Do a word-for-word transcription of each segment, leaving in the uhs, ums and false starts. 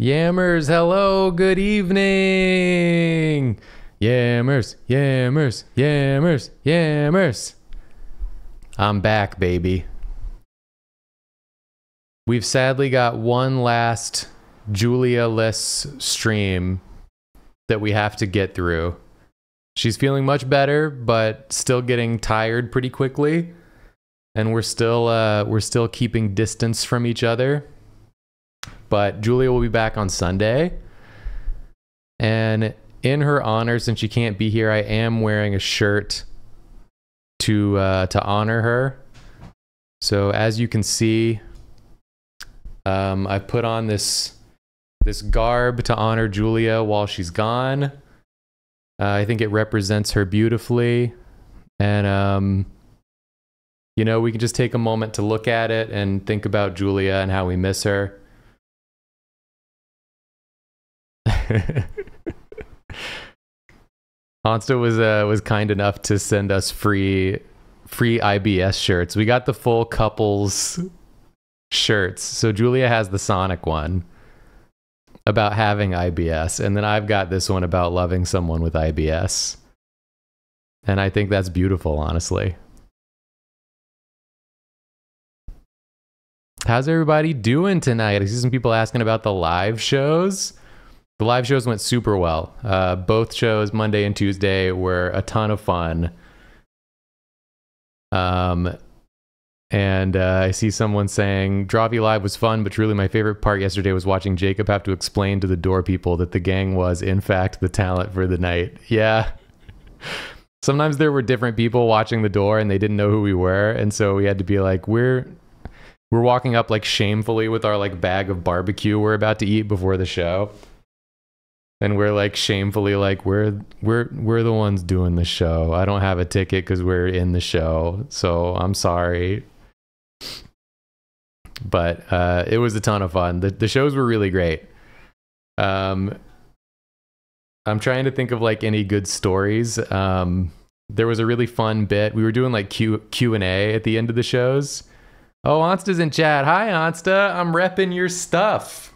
Yammers, hello, good evening. Yammers, yammers, yammers, yammers. I'm back, baby. We've sadly got one last Julia-less stream that we have to get through. She's feeling much better, but still getting tired pretty quickly. And we're still uh, we're still keeping distance from each other. But Julia will be back on Sunday. And in her honor, since she can't be here, I am wearing a shirt to uh, to honor her. So as you can see, um, I put on this this garb to honor Julia while she's gone. Uh, I think it represents her beautifully, and um, you know, we can just take a moment to look at it and think about Julia and how we miss her. Hansta was uh, was kind enough to send us free free I B S shirts. We got the full couples shirts. So Julia has the Sonic one about having I B S, and then I've got this one about loving someone with I B S. And I think that's beautiful, honestly. How's everybody doing tonight? I see some people asking about the live shows. The live shows went super well. Uh, both shows, Monday and Tuesday, were a ton of fun. Um, and uh, I see someone saying, Drawfee Live was fun, but truly my favorite part yesterday was watching Jacob have to explain to the door people that the gang was, in fact, the talent for the night. Yeah. Sometimes there were different people watching the door and they didn't know who we were. And so we had to be like, we're... We're walking up like shamefully with our like bag of barbecue we're about to eat before the show. And we're like shamefully like we're we're we're the ones doing the show. I don't have a ticket because we're in the show. So I'm sorry. But uh it was a ton of fun. The the shows were really great. Um I'm trying to think of like any good stories. Um there was a really fun bit. We were doing like Q Q and A at the end of the shows. Oh, Hansta's in chat. Hi, Hansta. I'm repping your stuff.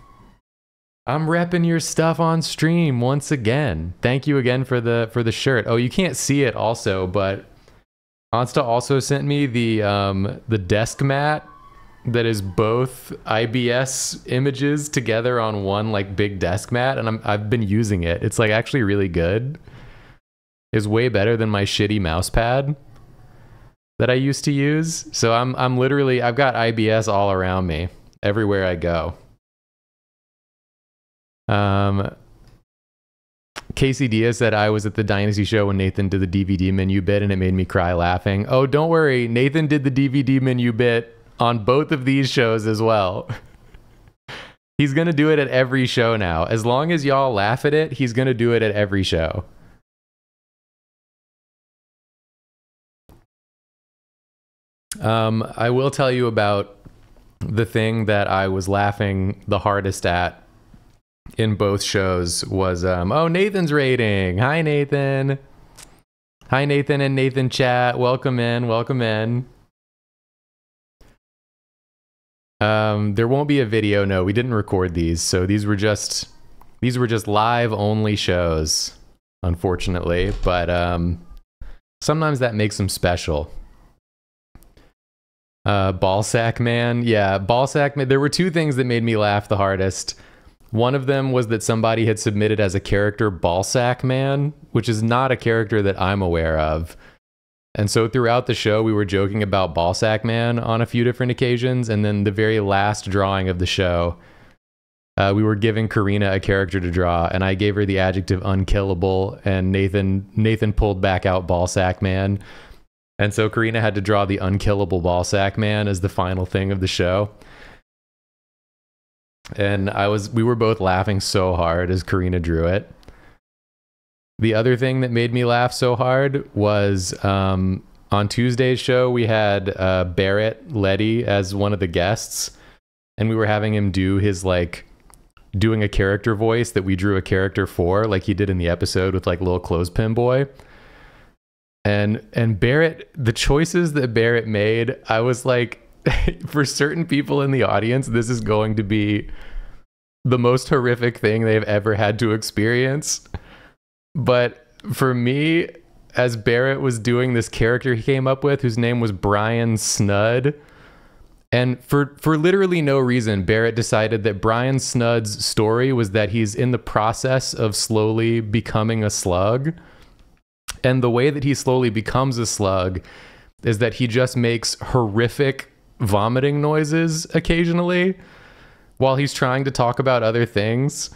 I'm repping your stuff on stream once again. Thank you again for the for the shirt. Oh, you can't see it also, but Hansta also sent me the um, the desk mat that is both I B S images together on one like big desk mat, and I'm, I've been using it. It's like actually really good. It's way better than my shitty mouse pad that I used to use. So I'm I'm literally I've got I B S all around me everywhere I go. Um Casey Diaz said I was at the Dynasty show when Nathan did the D V D menu bit and it made me cry laughing. Oh, don't worry. Nathan did the D V D menu bit on both of these shows as well. He's going to do it at every show now. As long as y'all laugh at it, he's going to do it at every show. Um, I will tell you about the thing that I was laughing the hardest at in both shows was, um, oh, Nathan's raiding. Hi, Nathan. Hi, Nathan and Nathan chat. Welcome in. Welcome in. Um, there won't be a video. No, we didn't record these. So these were just, these were just live only shows, unfortunately. But, um, sometimes that makes them special. Uh, Ballsack Man. Yeah, Ballsack Man. There were two things that made me laugh the hardest. One of them was that somebody had submitted as a character Ballsack Man, which is not a character that I'm aware of. And so throughout the show, we were joking about Ballsack Man on a few different occasions. And then the very last drawing of the show, uh, we were giving Karina a character to draw, and I gave her the adjective unkillable, and Nathan, Nathan pulled back out Ballsack Man. And so Karina had to draw the unkillable Ballsack Man as the final thing of the show. And I was, we were both laughing so hard as Karina drew it. The other thing that made me laugh so hard was um, on Tuesday's show, we had uh, Barrett Letty as one of the guests. And we were having him do his like, doing a character voice that we drew a character for, like he did in the episode with like Little Clothespin Boy. And and Barrett, the choices that Barrett made, I was like, for certain people in the audience, this is going to be the most horrific thing they've ever had to experience. But for me, as Barrett was doing this character he came up with, whose name was Brian Snud, and for, for literally no reason, Barrett decided that Brian Snud's story was that he's in the process of slowly becoming a slug. And the way that he slowly becomes a slug is that he just makes horrific vomiting noises occasionally while he's trying to talk about other things.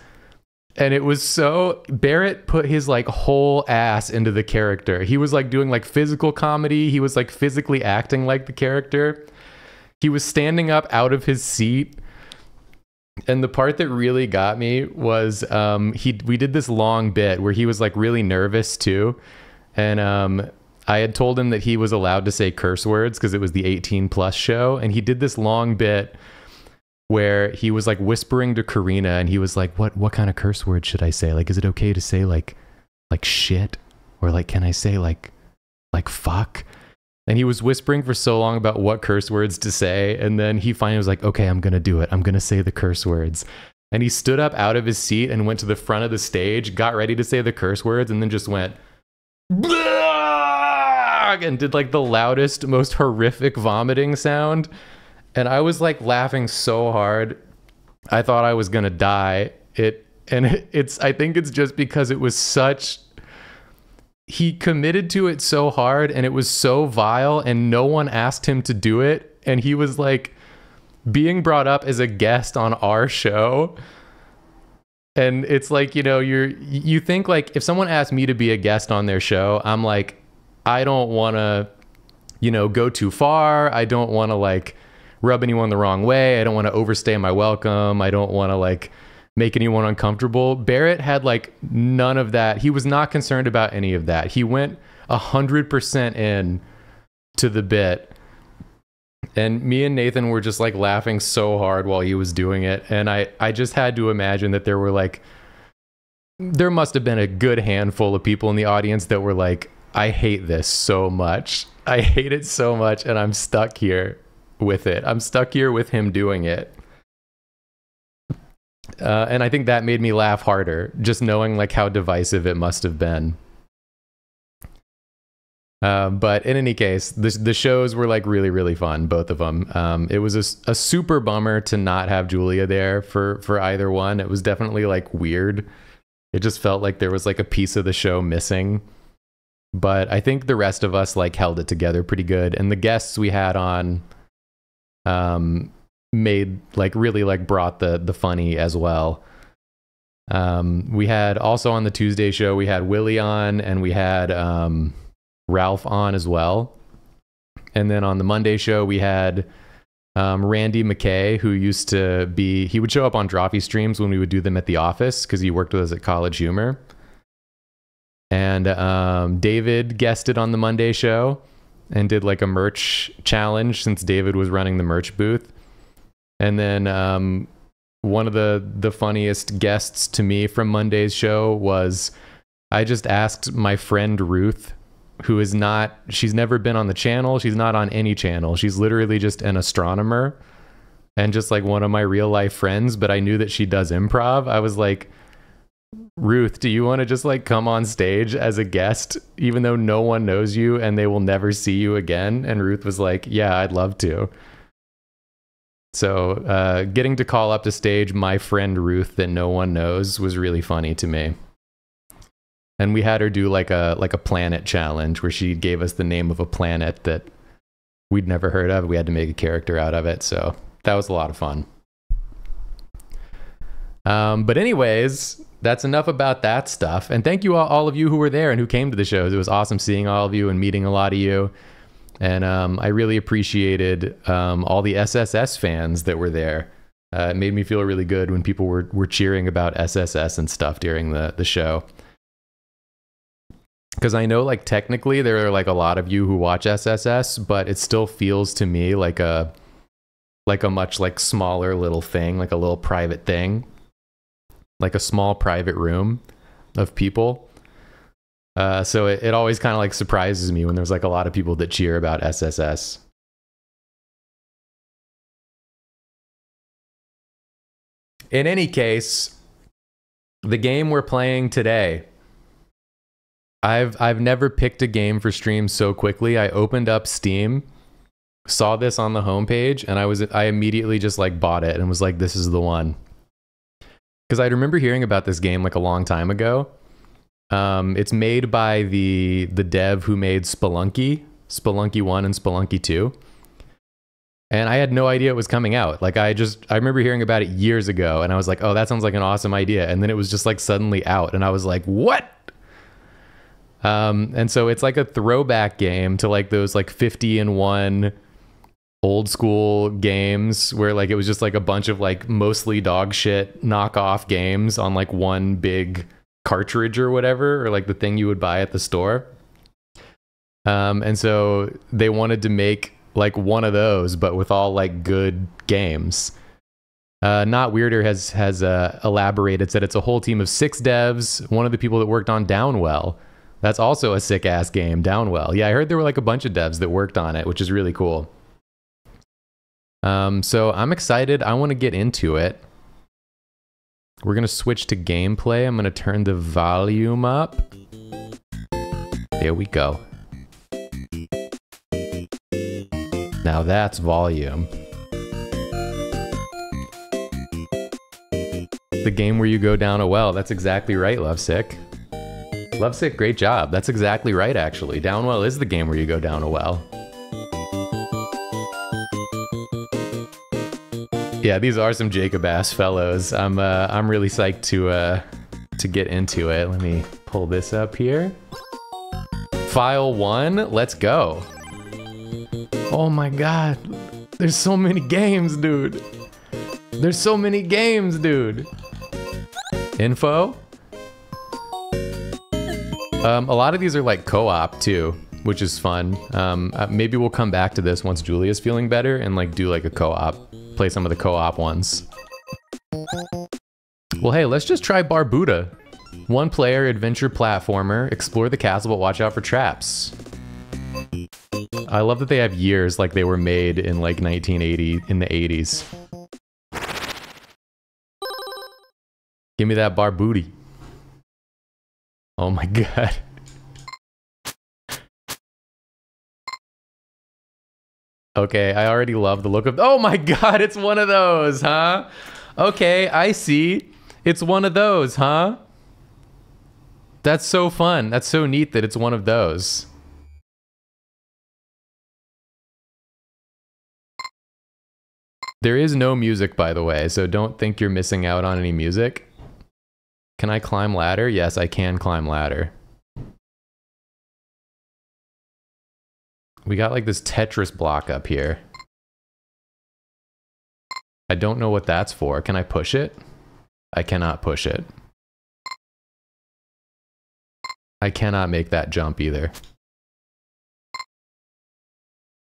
And it was so... Barrett put his, like, whole ass into the character. He was, like, doing, like, physical comedy. He was, like, physically acting like the character. He was standing up out of his seat. And the part that really got me was um, he we did this long bit where he was, like, really nervous, too. And um, I had told him that he was allowed to say curse words because it was the eighteen plus show. And he did this long bit where he was like whispering to Karina, and he was like, what what kind of curse word should I say? Like, is it okay to say like like shit? Or like, can I say like like fuck? And he was whispering for so long about what curse words to say, and then he finally was like, okay, I'm gonna do it. I'm gonna say the curse words. And he stood up out of his seat and went to the front of the stage, got ready to say the curse words, and then just went Bleh! And did like the loudest, most horrific vomiting sound. And I was like laughing so hard, I thought I was gonna die. It and it, it's I think it's just because it was such, he committed to it so hard, and it was so vile, and no one asked him to do it, and he was like being brought up as a guest on our show. And it's like, you know, you're you think like if someone asked me to be a guest on their show, I'm like, I don't wanna, you know, go too far. I don't wanna like rub anyone the wrong way. I don't want to overstay my welcome. I don't want to like make anyone uncomfortable. Barrett had like none of that. He was not concerned about any of that. He went a hundred percent in to the bit. And me and Nathan were just like laughing so hard while he was doing it. And I, I just had to imagine that there were like, there must have been a good handful of people in the audience that were like, I hate this so much. I hate it so much. And I'm stuck here with it. I'm stuck here with him doing it. Uh, and I think that made me laugh harder, just knowing like how divisive it must have been. Uh, but in any case, the, the shows were like really, really fun, both of them. Um, it was a, a super bummer to not have Julia there for, for either one. It was definitely like weird. It just felt like there was like a piece of the show missing. But I think the rest of us like held it together pretty good. And the guests we had on um made like really like brought the the funny as well. Um we had also on the Tuesday show, we had Willie on, and we had um Ralph on as well. And then on the Monday show, we had um Randy McKay, who used to be he would show up on Drawfee streams when we would do them at the office because he worked with us at College Humor. And um David guested on the Monday show and did like a merch challenge since David was running the merch booth. And then um, one of the, the funniest guests to me from Monday's show was, I just asked my friend Ruth, who is not, she's never been on the channel. She's not on any channel. She's literally just an astronomer and just like one of my real life friends, but I knew that she does improv. I was like, Ruth, do you want to just like come on stage as a guest, even though no one knows you and they will never see you again? And Ruth was like, yeah, I'd love to. So uh, getting to call up to stage my friend Ruth that no one knows was really funny to me. And we had her do like a like a planet challenge where she gave us the name of a planet that we'd never heard of. We had to make a character out of it. So that was a lot of fun. Um, but anyways, that's enough about that stuff. And thank you all, all of you who were there and who came to the shows. It was awesome seeing all of you and meeting a lot of you. And um, I really appreciated um, all the S S S fans that were there. Uh, it made me feel really good when people were, were cheering about S S S and stuff during the, the show. Because I know, like, technically there are, like, a lot of you who watch S S S, but it still feels to me like a, like a much, like, smaller little thing, like a little private thing. Like a small private room of people. Uh, so it, it always kind of like surprises me when there's like a lot of people that cheer about S S S. In any case, the game we're playing today, I've I've never picked a game for stream so quickly. I opened up Steam, saw this on the homepage, and I was I immediately just like bought it and was like, this is the one. Because I remember hearing about this game like a long time ago. Um, it's made by the the dev who made Spelunky, Spelunky one and Spelunky two. And I had no idea it was coming out. Like I just, I remember hearing about it years ago and I was like, oh, that sounds like an awesome idea. And then it was just like suddenly out and I was like, what? Um, and so it's like a throwback game to like those like fifty in one old school games where like it was just like a bunch of like mostly dog shit knockoff games on like one big cartridge or whatever, or like the thing you would buy at the store. Um, and so they wanted to make like one of those, but with all like good games. Uh, Not Weirder has has uh, elaborated, said it's a whole team of six devs. One of the people that worked on Downwell, that's also a sick ass game, Downwell. Yeah, I heard there were like a bunch of devs that worked on it, which is really cool. Um, so I'm excited. I want to get into it. We're gonna switch to gameplay. I'm gonna turn the volume up. There we go. Now that's volume. The game where you go down a well. That's exactly right, Lovesick. Lovesick, great job. That's exactly right, actually. Downwell is the game where you go down a well. Yeah, these are some Jacob-ass fellows. I'm uh, I'm really psyched to uh, to get into it. Let me pull this up here. File one. Let's go. Oh my god, there's so many games, dude. There's so many games, dude. Info? Um, a lot of these are like co-op too, which is fun. Um, uh, maybe we'll come back to this once Julia's feeling better and like do like a co-op, play some of the co-op ones. Well, hey, let's just try Barbuta. One player adventure platformer, explore the castle, but watch out for traps. I love that they have years, like they were made in like nineteen eighty, in the eighties. Give me that bar booty. Oh my god. Okay, I already love the look of- oh my god, it's one of those, huh? Okay, I see. It's one of those, huh? That's so fun. That's so neat that it's one of those. There is no music, by the way, so don't think you're missing out on any music. Can I climb ladder? Yes, I can climb ladder. We got like this Tetris block up here. I don't know what that's for. Can I push it? I cannot push it. I cannot make that jump either.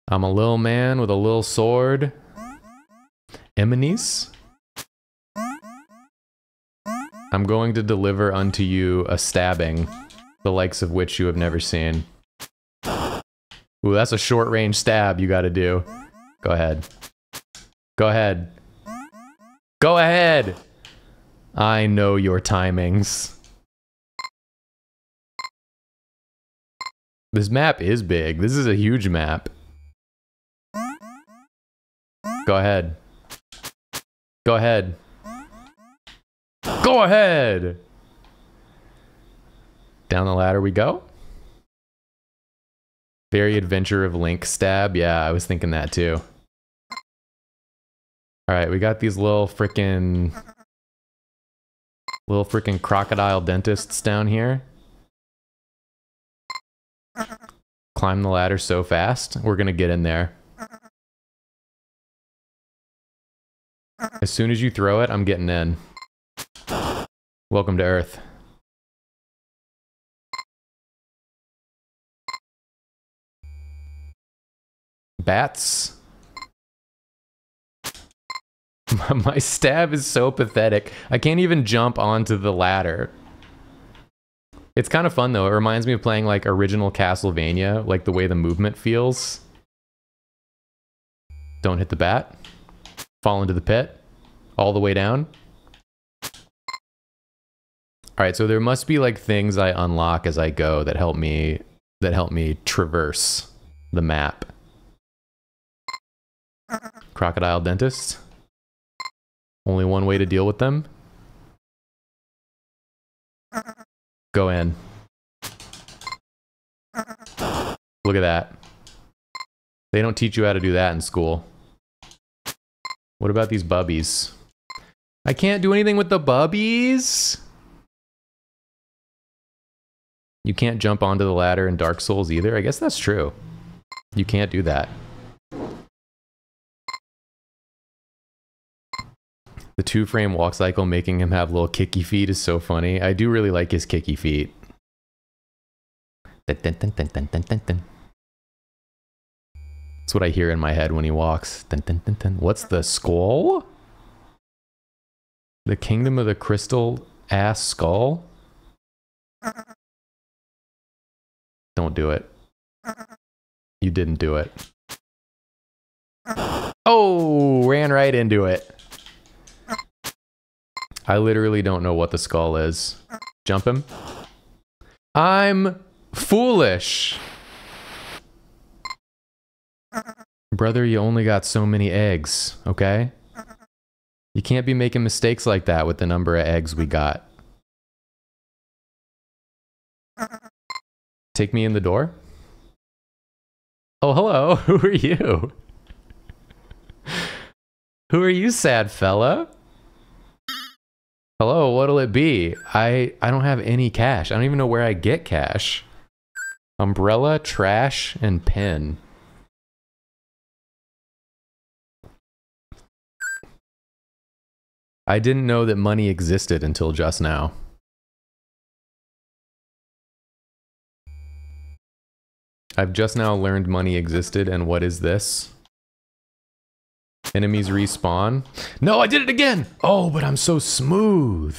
I'm a little man with a little sword. Eminis? I'm going to deliver unto you a stabbing, the likes of which you have never seen. Ooh, that's a short-range stab you gotta do. Go ahead. Go ahead. Go ahead! I know your timings. This map is big. This is a huge map. Go ahead. Go ahead. Go ahead! Down the ladder we go. Very Adventure of Link stab. Yeah, I was thinking that too. Alright, we got these little frickin'... little frickin' crocodile dentists down here. Climb the ladder so fast. We're gonna get in there. As soon as you throw it, I'm getting in. Welcome to Earth. Bats? My stab is so pathetic. I can't even jump onto the ladder. It's kind of fun though. It reminds me of playing like original Castlevania, like the way the movement feels. Don't hit the bat. Fall into the pit. All the way down. All right, so there must be like things I unlock as I go that help me that help me traverse the map. Crocodile dentist. Only one way to deal with them. Go in. Look at that. They don't teach you how to do that in school. What about these bubbies? I can't do anything with the bubbies! You can't jump onto the ladder in Dark Souls either? I guess that's true. You can't do that. The two-frame walk cycle making him have little kicky feet is so funny. I do really like his kicky feet. Dun, dun, dun, dun, dun, dun, dun, dun. That's what I hear in my head when he walks. Dun, dun, dun, dun. What's the skull? The kingdom of the crystal ass skull? Don't do it. You didn't do it. Oh, ran right into it. I literally don't know what the skull is. Jump him. I'm foolish. Brother, you only got so many eggs, okay? You can't be making mistakes like that with the number of eggs we got. Take me in the door. Oh, hello. Who are you? Who are you, sad fella? Hello, what'll it be? I, I don't have any cash. I don't even know where I get cash. Umbrella, trash, and pen. I didn't know that money existed until just now. I've just now learned money existed, and what is this? Enemies respawn. No, I did it again! Oh, but I'm so smooth.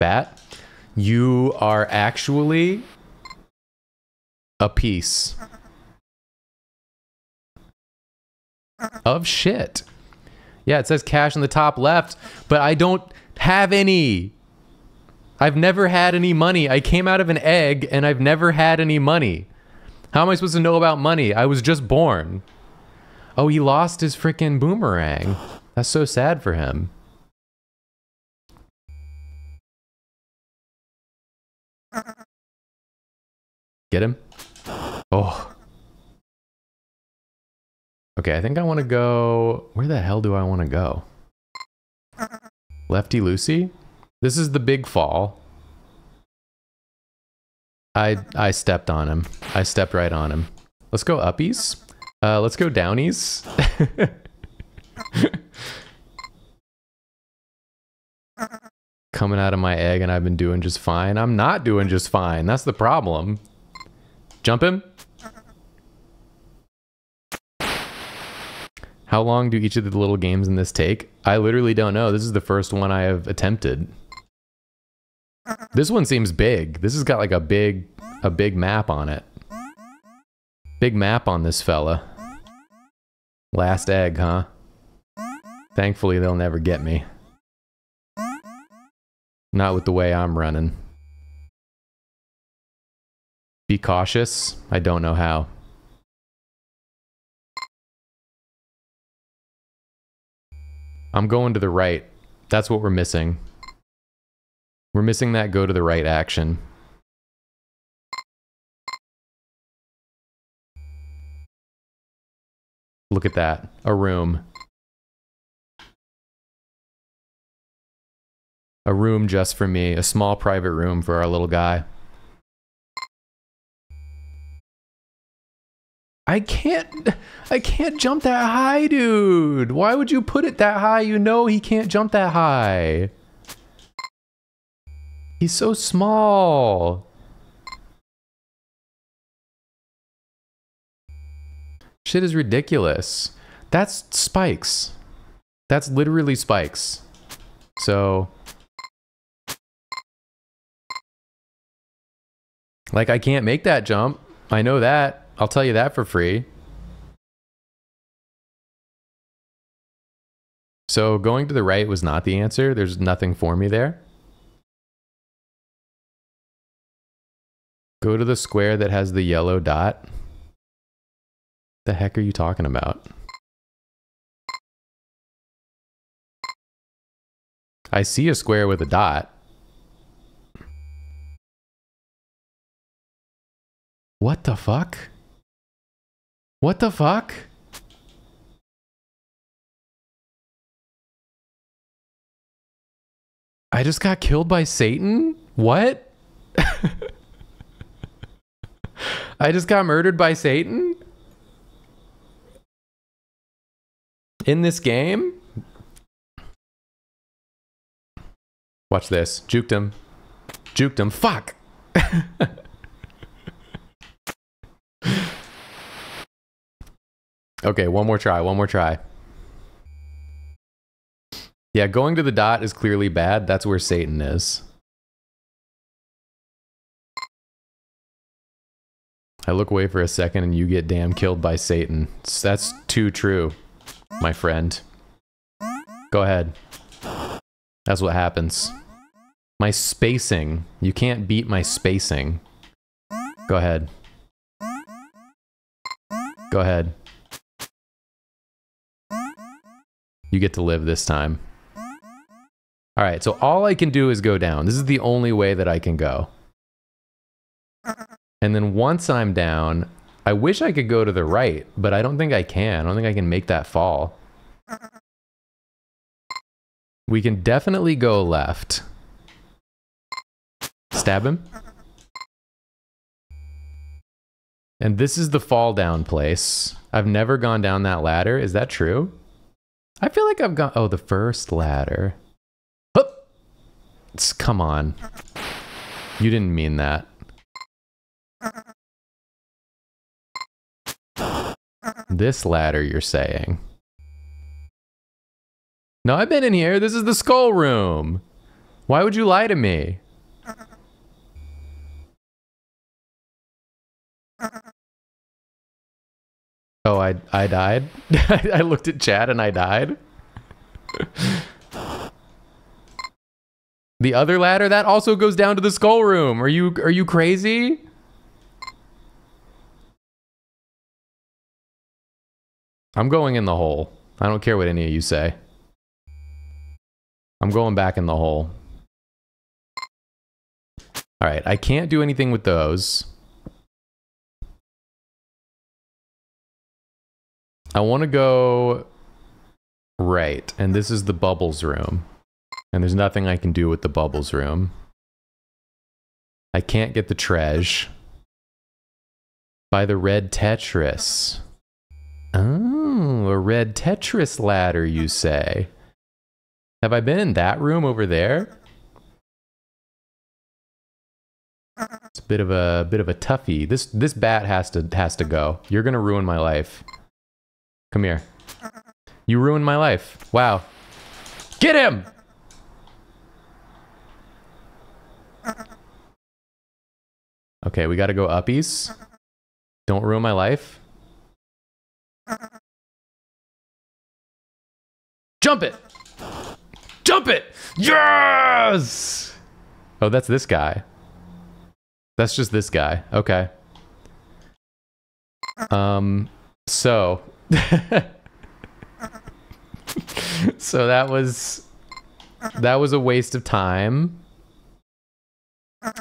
Bat, you are actually a piece of shit. Yeah, it says cash in the top left, but I don't have any. I've never had any money. I came out of an egg, and I've never had any money. How am I supposed to know about money? I was just born. Oh, he lost his frickin' boomerang. That's so sad for him. Get him? Oh. Okay, I think I want to go... Where the hell do I want to go? Lefty Lucy? This is the big fall. I, I stepped on him. I stepped right on him. Let's go uppies. Uh, let's go downies. Coming out of my egg and I've been doing just fine. I'm not doing just fine. That's the problem. Jump him. How long do each of the little games in this take? I literally don't know. This is the first one I have attempted. This one seems big. This has got like a big, a big map on it. Big map on this fella. Last egg, huh? Thankfully, they'll never get me. Not with the way I'm running. Be cautious. I don't know how. I'm going to the right. That's what we're missing. We're missing that go to the right action. Look at that. A room. A room just for me. A small private room for our little guy. I can't... I can't jump that high, dude! Why would you put it that high? You know he can't jump that high. He's so small. Shit is ridiculous. That's spikes. That's literally spikes. So... Like, I can't make that jump. I know that. I'll tell you that for free. So, going to the right was not the answer. There's nothing for me there. Go to the square that has the yellow dot. What the heck are you talking about? I see a square with a dot. What the fuck? What the fuck? I just got killed by Satan? What? I just got murdered by Satan? In this game? Watch this. Juked him. Juked him. Fuck! Okay, one more try, one more try. Yeah, going to the dot is clearly bad. That's where Satan is. I look away for a second and you get damn killed by Satan. That's too true, my friend. Go ahead. That's what happens. My spacing. You can't beat my spacing. Go ahead. Go ahead. You get to live this time. All right, so all I can do is go down. This is the only way that I can go. And then once I'm down, I wish I could go to the right, but I don't think I can. I don't think I can make that fall. We can definitely go left. Stab him. And this is the fall down place. I've never gone down that ladder. Is that true? I feel like I've gone... Oh, the first ladder. Hup! It's, come on. You didn't mean that. This ladder, you're saying. No, I've been in here. This is the skull room. Why would you lie to me? Oh, I, I died? I looked at chat and I died? The other ladder? That also goes down to the skull room. Are you, are you crazy? I'm going in the hole. I don't care what any of you say. I'm going back in the hole. Alright, I can't do anything with those. I want to go right, and this is the bubbles room. And there's nothing I can do with the bubbles room. I can't get the treasure. By the red Tetris. Oh, a red Tetris ladder, you say? Have I been in that room over there? It's a bit of a bit of a toughie. This this bat has to has to go. You're gonna ruin my life. Come here. You ruined my life. Wow. Get him! Okay, we gotta go uppies. Don't ruin my life. Jump it! Jump it! Yes! Oh, that's this guy. That's just this guy. Okay. Um, so... so that was that was a waste of time. It's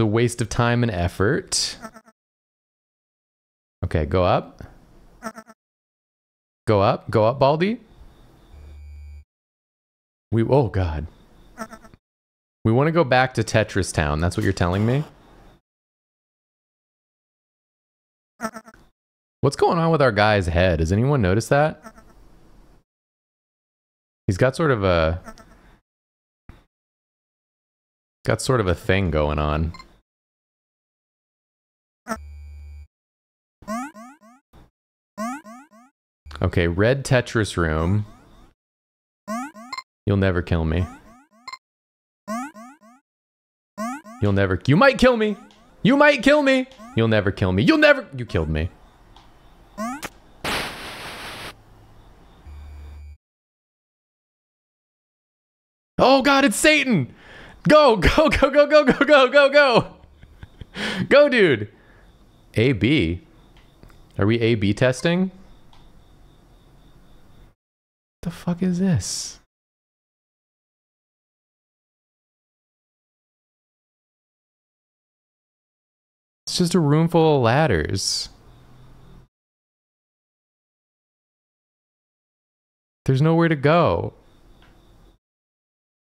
a waste of time and effort. Okay, go up. Go up, go up, Baldy. We oh god. We want to go back to Tetris Town. That's what you're telling me? What's going on with our guy's head? Has anyone noticed that? He's got sort of a... Got sort of a thing going on. Okay, red Tetris room. You'll never kill me. You'll never... You might kill me! You might kill me! You'll never kill me. You'll never... You killed me. Oh god, it's Satan! Go, go, go, go, go, go, go, go, go! Go, dude. A B. Are we A B testing? What the fuck is this? It's just a room full of ladders. There's nowhere to go.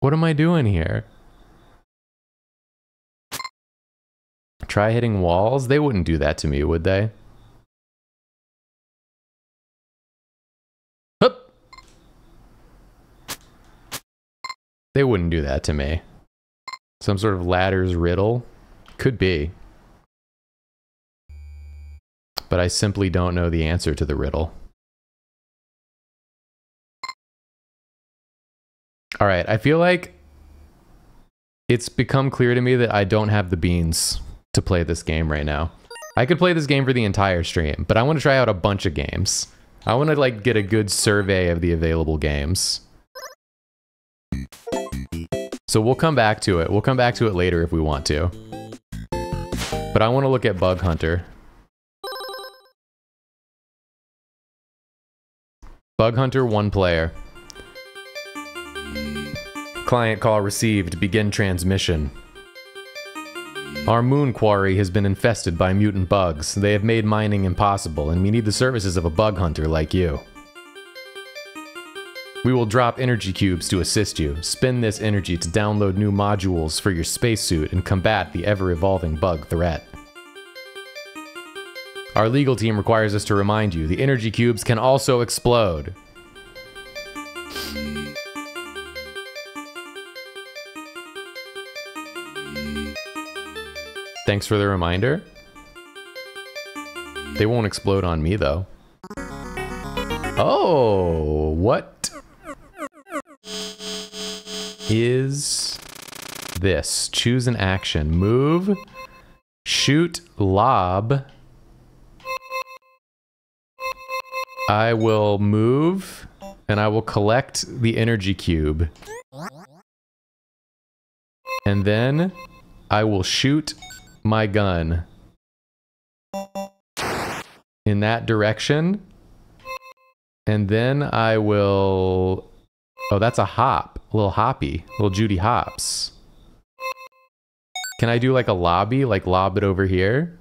What am I doing here? Try hitting walls? They wouldn't do that to me, would they? Hup. They wouldn't do that to me. Some sort of ladder's riddle? Could be. But I simply don't know the answer to the riddle. All right, I feel like it's become clear to me that I don't have the beans to play this game right now. I could play this game for the entire stream, but I want to try out a bunch of games. I want to like get a good survey of the available games. So we'll come back to it. We'll come back to it later if we want to. But I want to look at Bug Hunter. Bug Hunter, one player. Client call received. Begin transmission. Our moon quarry has been infested by mutant bugs. They have made mining impossible, and we need the services of a bug hunter like you. We will drop energy cubes to assist you. Spend this energy to download new modules for your spacesuit and combat the ever-evolving bug threat. Our legal team requires us to remind you, the energy cubes can also explode. Thanks for the reminder. They won't explode on me, though. Oh, what is this? Choose an action. Move, shoot, lob. I will move, and I will collect the energy cube. And then I will shoot my gun in that direction, and then I will... Oh, that's a hop. A little hoppy. Little Judy hops. Can I do like a lobby? Like lob it over here?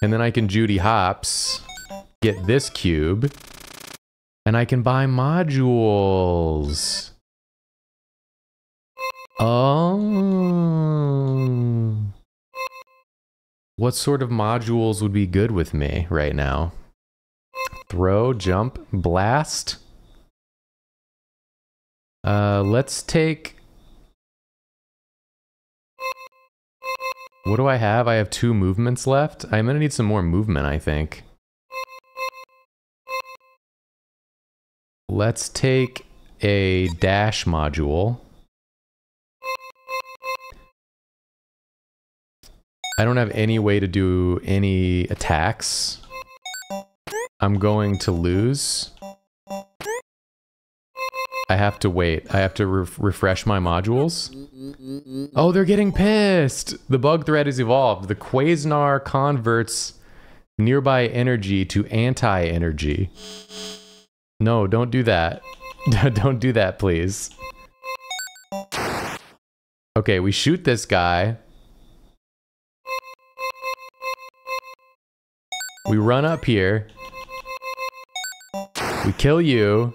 And then I can Judy hops, get this cube, and I can buy modules. Oh. What sort of modules would be good with me right now? Throw, jump, blast. Uh, let's take... What do I have? I have two movements left. I'm gonna need some more movement, I think. Let's take a dash module. I don't have any way to do any attacks. I'm going to lose. I have to wait. I have to re refresh my modules. Oh, they're getting pissed! The bug threat is evolved. The Quasnar converts nearby energy to anti-energy. No, don't do that. Don't do that, please. Okay, we shoot this guy. We run up here. We kill you.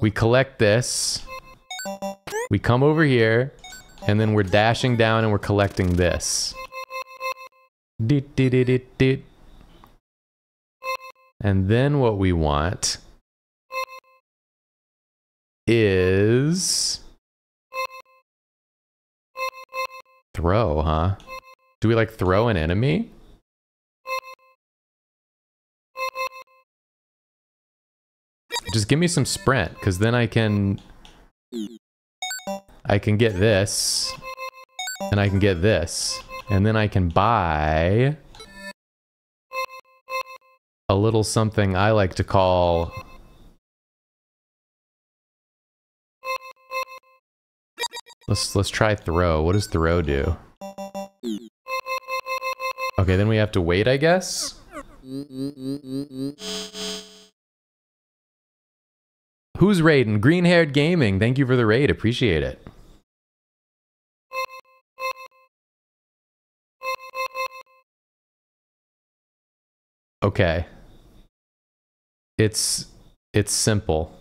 We collect this. We come over here. And then we're dashing down and we're collecting this. Doot, doot, doot, doot, doot. And then what we want is... Throw, huh? Do we like throw an enemy? Just give me some sprint, because then I can... I can get this. And I can get this. And then I can buy... a little something I like to call... Let's let's try throw. What does throw do? Okay, then we have to wait, I guess. Who's raiding? Green Haired Gaming. Thank you for the raid. Appreciate it. Okay. It's it's simple.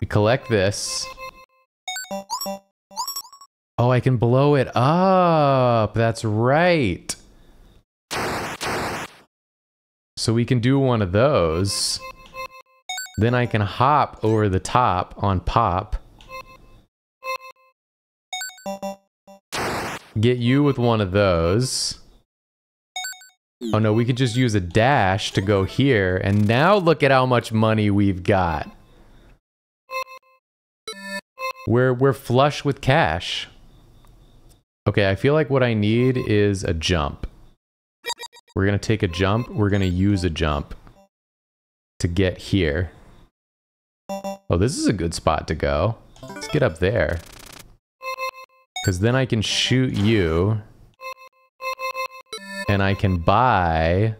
We collect this. Oh, I can blow it up. That's right. So we can do one of those. Then I can hop over the top on pop. Get you with one of those. Oh no, we could just use a dash to go here, and now look at how much money we've got. We're, we're flush with cash. Okay, I feel like what I need is a jump. We're gonna take a jump, we're gonna use a jump to get here. Oh, this is a good spot to go. Let's get up there. 'Cause then I can shoot you. And I can buy...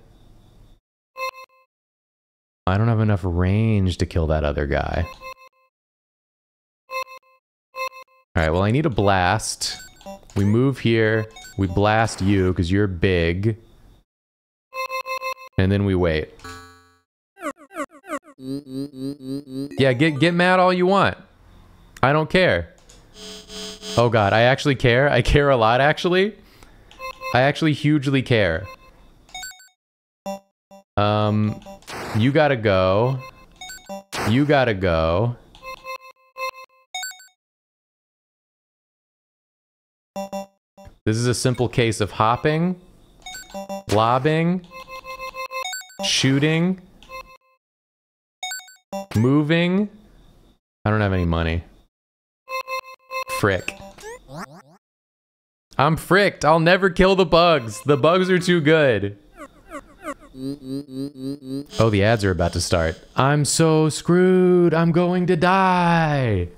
I don't have enough range to kill that other guy. Alright, well I need a blast. We move here, we blast you, because you're big. And then we wait. Yeah, get get mad all you want. I don't care. Oh god, I actually care. I care a lot, actually. I actually hugely care. Um, you gotta go. You gotta go. This is a simple case of hopping, lobbing, shooting, moving. I don't have any money. Frick. I'm fricked. I'll never kill the bugs. The bugs are too good. Oh, the ads are about to start. I'm so screwed. I'm going to die.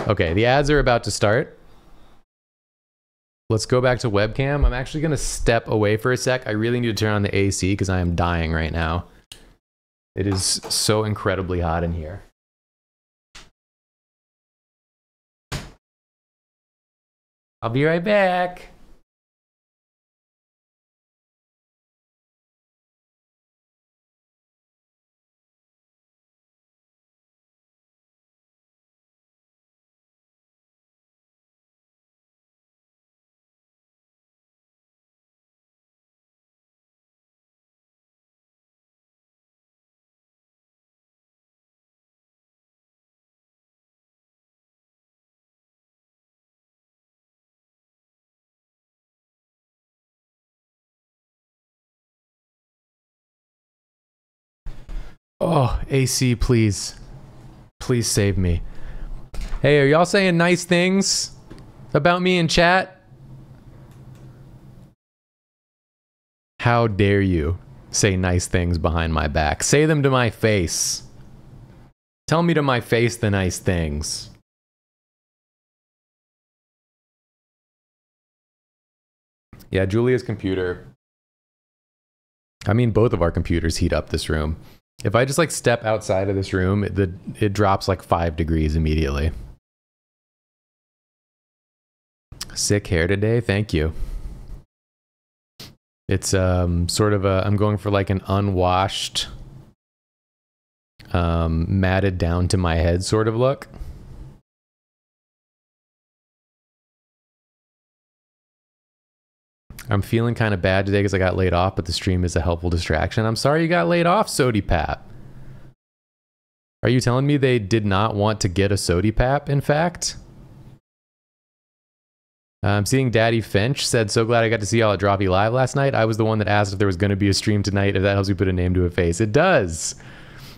Okay, the ads are about to start. Let's go back to webcam. I'm actually going to step away for a sec. I really need to turn on the A C because I am dying right now. It is so incredibly hot in here. I'll be right back. Oh, A C, please. Please save me. Hey, are y'all saying nice things about me in chat? How dare you say nice things behind my back? Say them to my face. Tell me to my face the nice things. Yeah, Julia's computer. I mean, both of our computers heat up this room. If I just like step outside of this room, it, the, it drops like five degrees immediately. Sick hair today, thank you. It's um sort of a, I'm going for like an unwashed, um, matted down to my head sort of look. I'm feeling kind of bad today because I got laid off, but the stream is a helpful distraction. I'm sorry you got laid off, Sodipap. Are you telling me they did not want to get a Sodipap, in fact? I'm um, seeing Daddy Finch said, so glad I got to see y'all at Drawfee Live last night. I was the one that asked if there was going to be a stream tonight, if that helps you put a name to a face. It does!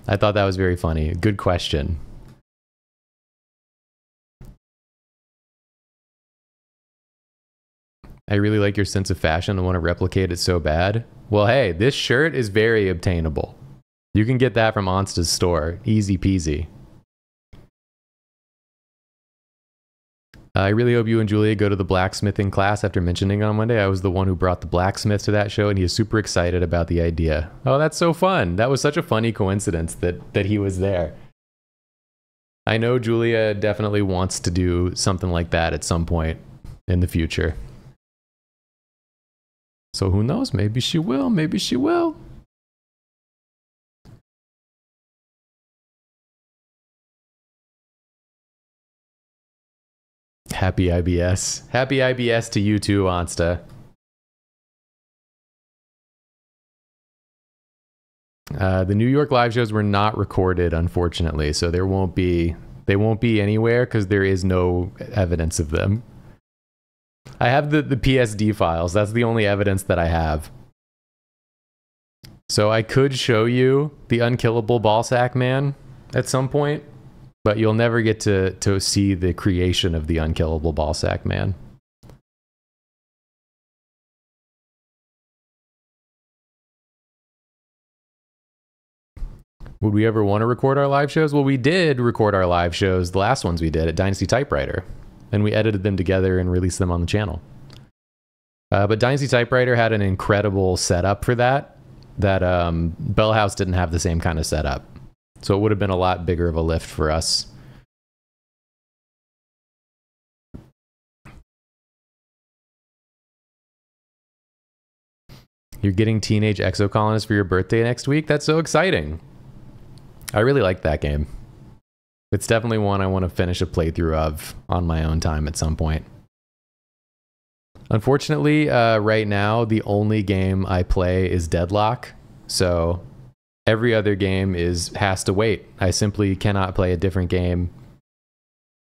I thought that was very funny. Good question. I really like your sense of fashion and want to replicate it so bad. Well, hey, this shirt is very obtainable. You can get that from Hansta's store. Easy peasy. I really hope you and Julia go to the blacksmithing class after mentioning it on Monday. I was the one who brought the blacksmith to that show, and he is super excited about the idea. Oh, that's so fun. That was such a funny coincidence that, that he was there. I know Julia definitely wants to do something like that at some point in the future. So who knows? Maybe she will. Maybe she will. Happy I B S. Happy I B S to you too, Hansta. Uh, the New York live shows were not recorded, unfortunately, so there won't be they won't be anywhere because there is no evidence of them. I have the, the P S D files. That's the only evidence that I have. So I could show you the unkillable ballsack man at some point, but you'll never get to, to see the creation of the unkillable ballsack man. Would we ever want to record our live shows? Well, we did record our live shows, the last ones we did at Dynasty Typewriter, and we edited them together and released them on the channel. Uh, but Dynasty Typewriter had an incredible setup for that, that um, Bell House didn't have the same kind of setup. So it would have been a lot bigger of a lift for us. You're getting Teenage Exocolonist for your birthday next week? That's so exciting. I really like that game. It's definitely one I want to finish a playthrough of on my own time at some point. Unfortunately, uh, right now, the only game I play is Deadlock, so every other game is has to wait. I simply cannot play a different game.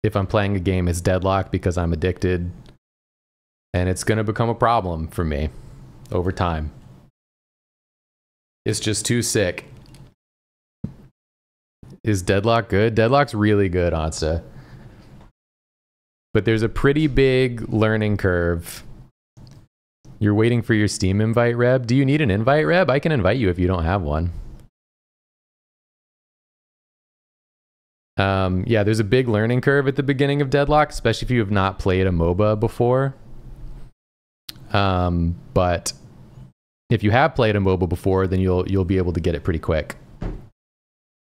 If I'm playing a game, it's Deadlock because I'm addicted, and it's going to become a problem for me over time. It's just too sick. Is Deadlock good? Deadlock's really good, Hansta. But there's a pretty big learning curve. You're waiting for your Steam invite, Reb? Do you need an invite, Reb? I can invite you if you don't have one. Um, yeah, there's a big learning curve at the beginning of Deadlock, especially if you have not played a MOBA before. Um, but if you have played a MOBA before, then you'll, you'll be able to get it pretty quick.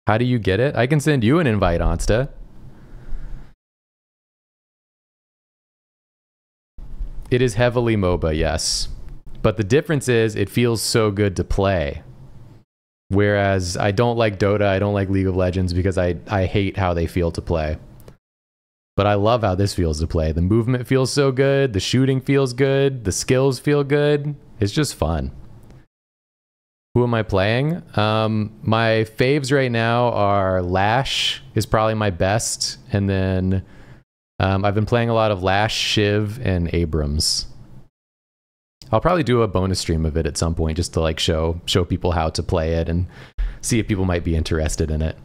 How do you get it? I can send you an invite, Hansta. It is heavily MOBA, yes. But the difference is it feels so good to play. Whereas I don't like Dota, I don't like League of Legends because I, I hate how they feel to play. But I love how this feels to play. The movement feels so good, the shooting feels good, the skills feel good. It's just fun. Who am I playing? Um, my faves right now are Lash is probably my best, and then um, I've been playing a lot of Lash, Shiv, and Abrams. I'll probably do a bonus stream of it at some point just to like show show people how to play it and see if people might be interested in it.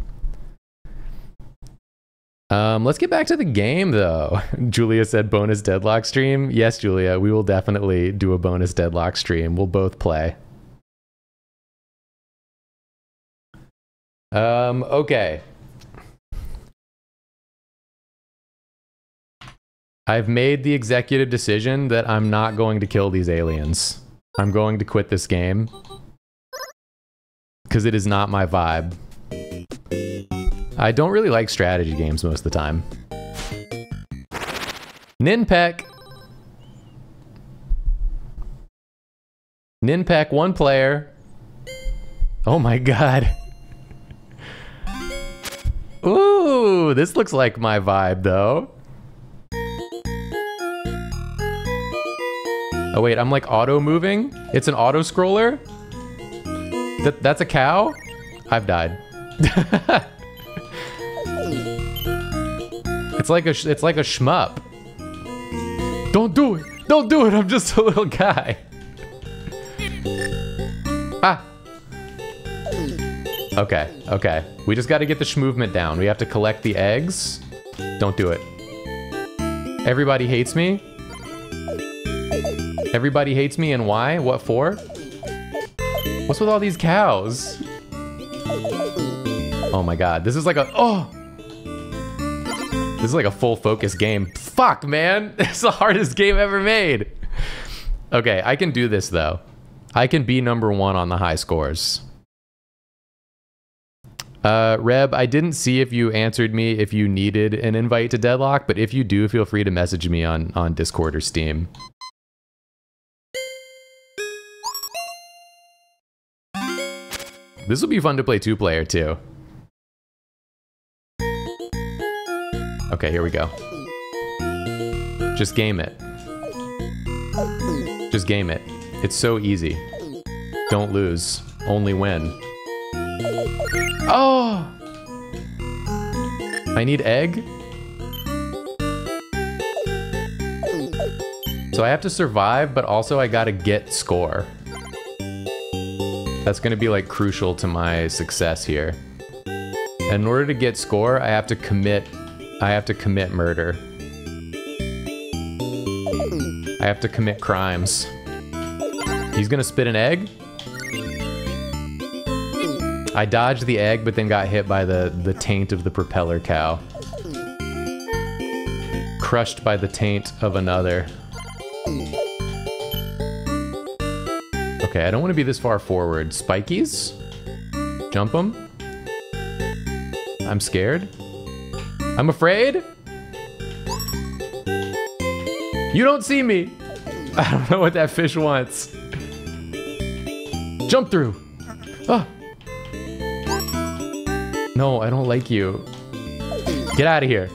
Um, let's get back to the game though. Julia said bonus Deadlock stream. Yes, Julia, we will definitely do a bonus Deadlock stream. We'll both play. Um, okay. I've made the executive decision that I'm not going to kill these aliens. I'm going to quit this game. Because it is not my vibe. I don't really like strategy games most of the time. Ninpec! Ninpec, one player. Oh my god. Ooh, this looks like my vibe, though. Oh, wait, I'm like auto-moving? It's an auto-scroller? Th that's a cow? I've died. It's like a sh it's like a shmup. Don't do it! Don't do it! I'm just a little guy. Ah! Okay, okay. We just gotta get the shmovement down. We have to collect the eggs. Don't do it. Everybody hates me? Everybody hates me and why? What for? What's with all these cows? Oh my god, this is like a- oh! This is like a full focus game. Fuck, man. It's the hardest game ever made. Okay, I can do this, though. I can be number one on the high scores. Uh, Reb, I didn't see if you answered me if you needed an invite to Deadlock, but if you do, feel free to message me on, on Discord or Steam. This will be fun to play two-player, too. Okay, here we go. Just game it. Just game it. It's so easy. Don't lose. Only win. Oh! I need egg? So I have to survive, but also I gotta get score. That's gonna be like crucial to my success here. And in order to get score, I have to commit... I have to commit murder. I have to commit crimes. He's gonna spit an egg? I dodged the egg, but then got hit by the, the taint of the propeller cow. Crushed by the taint of another. Okay, I don't want to be this far forward. Spikies? Jump them? I'm scared. I'm afraid? You don't see me! I don't know what that fish wants. Jump through! Oh! No, I don't like you. Get out of here.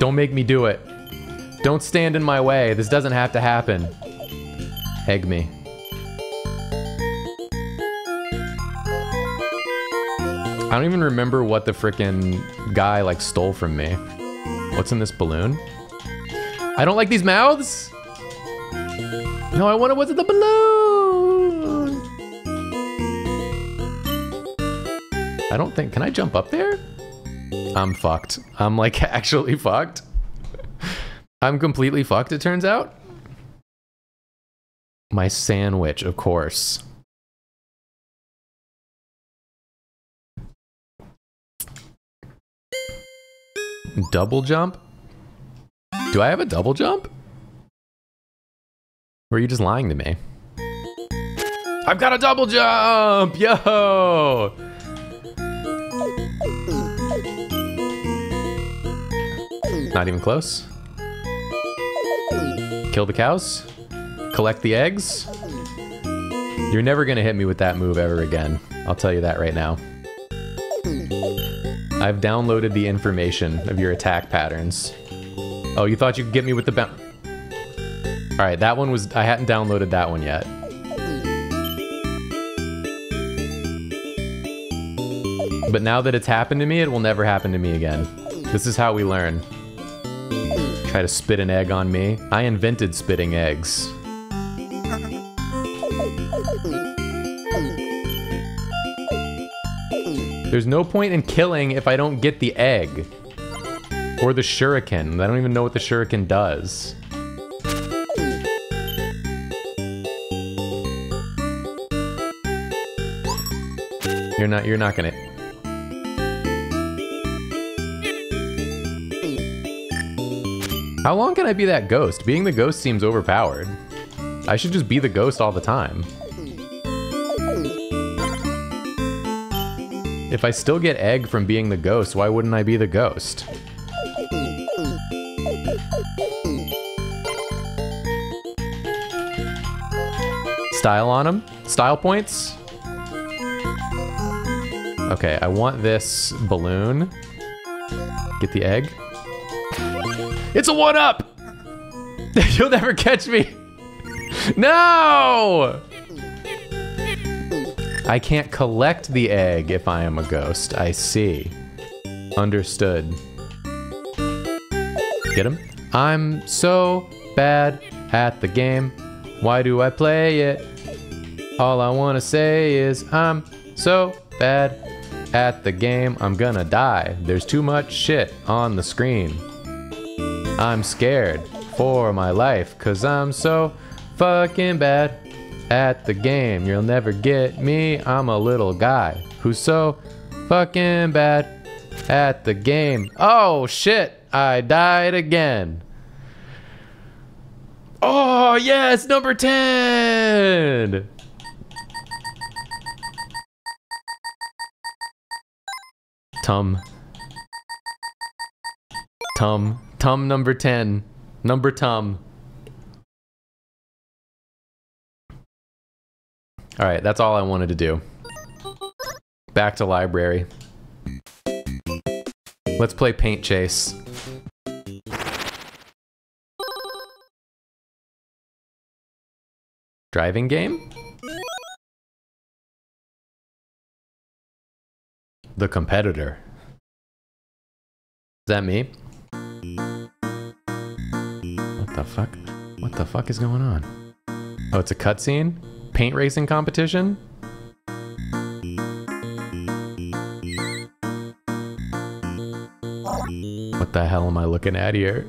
Don't make me do it. Don't stand in my way. This doesn't have to happen. Egg me. I don't even remember what the frickin' guy, like, stole from me. What's in this balloon? I don't like these mouths! No, I wanted what's in the balloon! I don't think... Can I jump up there? I'm fucked. I'm, like, actually fucked. I'm completely fucked, it turns out. My sandwich, of course. Double jump? Do I have a double jump? Or are you just lying to me? I've got a double jump! Yo! Not even close. Kill the cows. Collect the eggs. You're never gonna hit me with that move ever again. I'll tell you that right now. I've downloaded the information of your attack patterns. Oh, you thought you could get me with the bounce. Alright, that one was... I hadn't downloaded that one yet. But now that it's happened to me, it will never happen to me again. This is how we learn. Try to spit an egg on me. I invented spitting eggs. There's no point in killing if I don't get the egg. Or the shuriken. I don't even know what the shuriken does. You're not, you're not gonna... How long can I be that ghost? Being the ghost seems overpowered. I should just be the ghost all the time. If I still get egg from being the ghost, why wouldn't I be the ghost? Style on him? Style points? Okay, I want this balloon. Get the egg. It's a one-up! You'll never catch me! No! I can't collect the egg if I am a ghost. I see. Understood. Get him? I'm so bad at the game. Why do I play it? All I wanna say is I'm so bad at the game. I'm gonna die. There's too much shit on the screen. I'm scared for my life, cause I'm so fucking bad at the game. You'll never get me, I'm a little guy who's so Fucking bad at the game. Oh shit, I died again. Oh yes, number ten. Tum. Tum. Tum number ten. Number Tum. Alright, that's all I wanted to do. Back to library. Let's play Paint Chase. Driving game? The competitor. Is that me? What the fuck? What the fuck is going on? Oh, it's a cutscene? Paint racing competition? What the hell am I looking at here?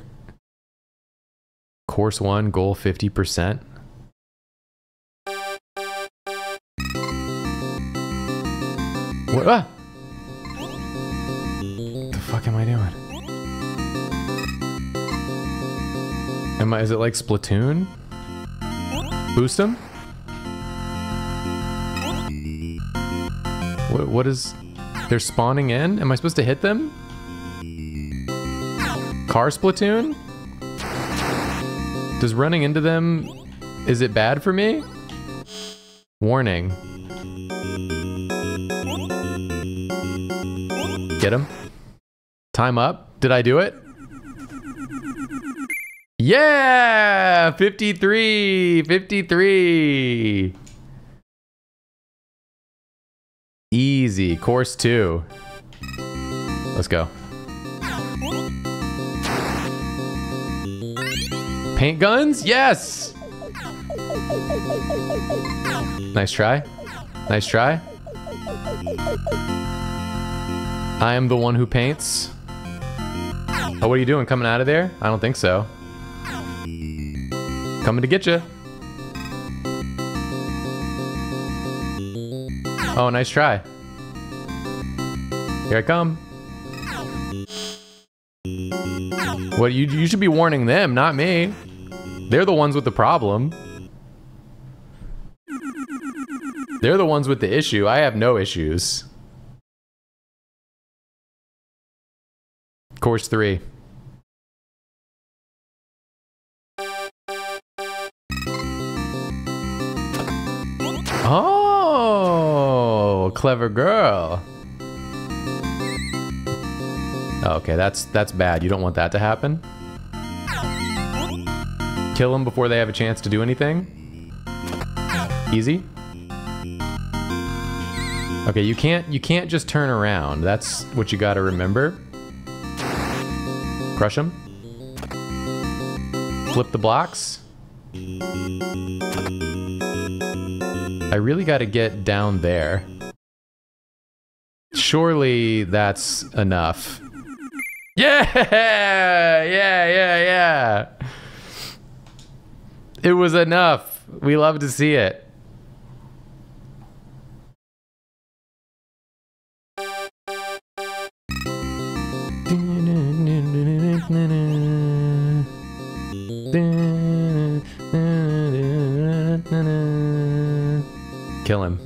Course one, goal fifty percent. What? Ah! What the fuck am I doing? Am I, is it like Splatoon? Boost him? What, what is, they're spawning in? Am I supposed to hit them? Car Splatoon? Does running into them, is it bad for me? Warning. Get him. Time up. Did I do it? Yeah! fifty-three! fifty-three! Easy. Course two. Let's go. Paint guns? Yes! Nice try. Nice try. I am the one who paints. Oh, what are you doing? Coming out of there? I don't think so. Coming to get you. Oh, nice try. Here I come. Well, you, you should be warning them, not me. They're the ones with the problem. They're the ones with the issue. I have no issues. Course three. Oh, clever girl. Okay, that's that's bad. You don't want that to happen. Kill them before they have a chance to do anything. Easy. Okay, you can't you can't just turn around. That's what you got to remember. Crush him. Flip the blocks. I really gotta get down there. Surely that's enough. Yeah! Yeah, yeah, yeah! It was enough. We love to see it. Kill him.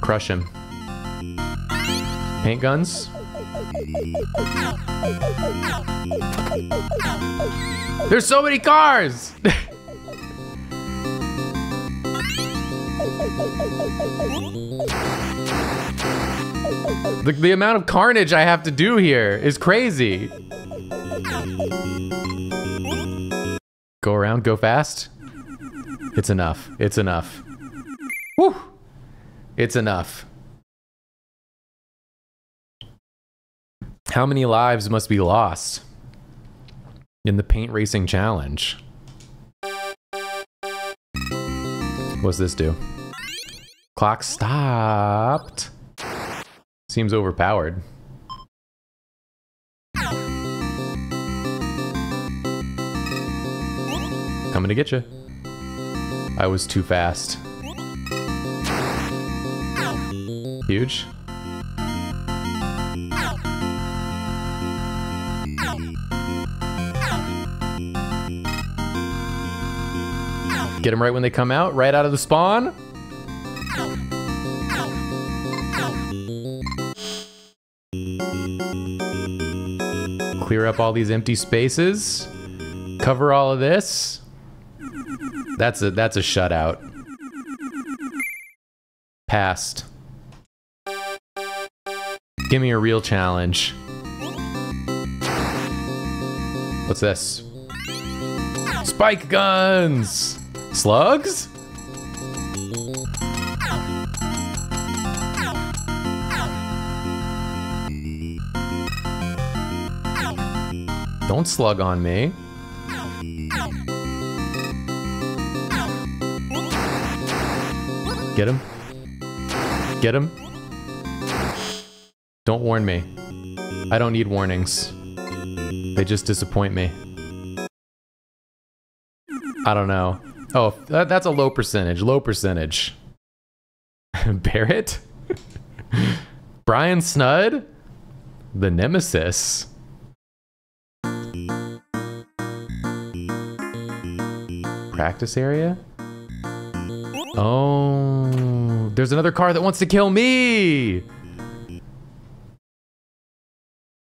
Crush him. Paint guns. There's so many cars! the, the amount of carnage I have to do here is crazy. Go around, go fast. It's enough. It's enough. Woo! It's enough. How many lives must be lost in the paint racing challenge? What's this do? Clock stopped. Seems overpowered. Coming to get you. I was too fast. Huge. Get them right when they come out, right out of the spawn. Clear up all these empty spaces. Cover all of this. That's a that's a shutout. Passed. Give me a real challenge. What's this? Spike guns! Slugs? Don't slug on me. Get him. Get him. Don't warn me. I don't need warnings. They just disappoint me. I don't know. Oh, that, that's a low percentage. Low percentage. Barrett? Brian Snud? The nemesis. Practice area? Oh, there's another car that wants to kill me!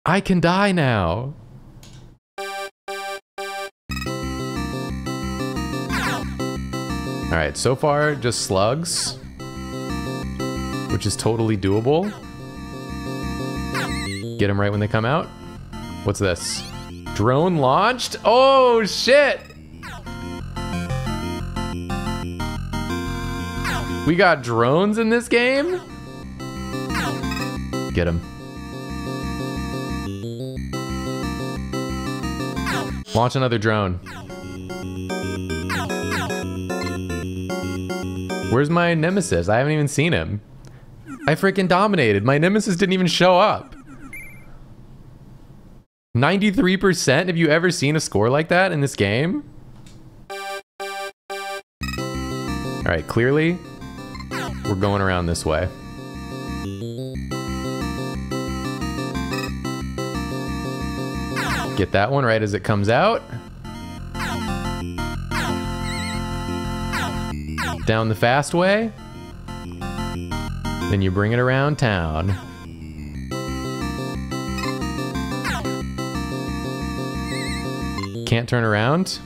I can die now. Alright, so far, just slugs, which is totally doable. Get them right when they come out. What's this? Drone launched? Oh, shit! We got drones in this game? Get him. Launch another drone. Where's my nemesis? I haven't even seen him. I freaking dominated. My nemesis didn't even show up. ninety-three percent? Have you ever seen a score like that in this game? Alright, clearly, we're going around this way. Get that one right as it comes out. Down the fast way. Then you bring it around town. Can't turn around.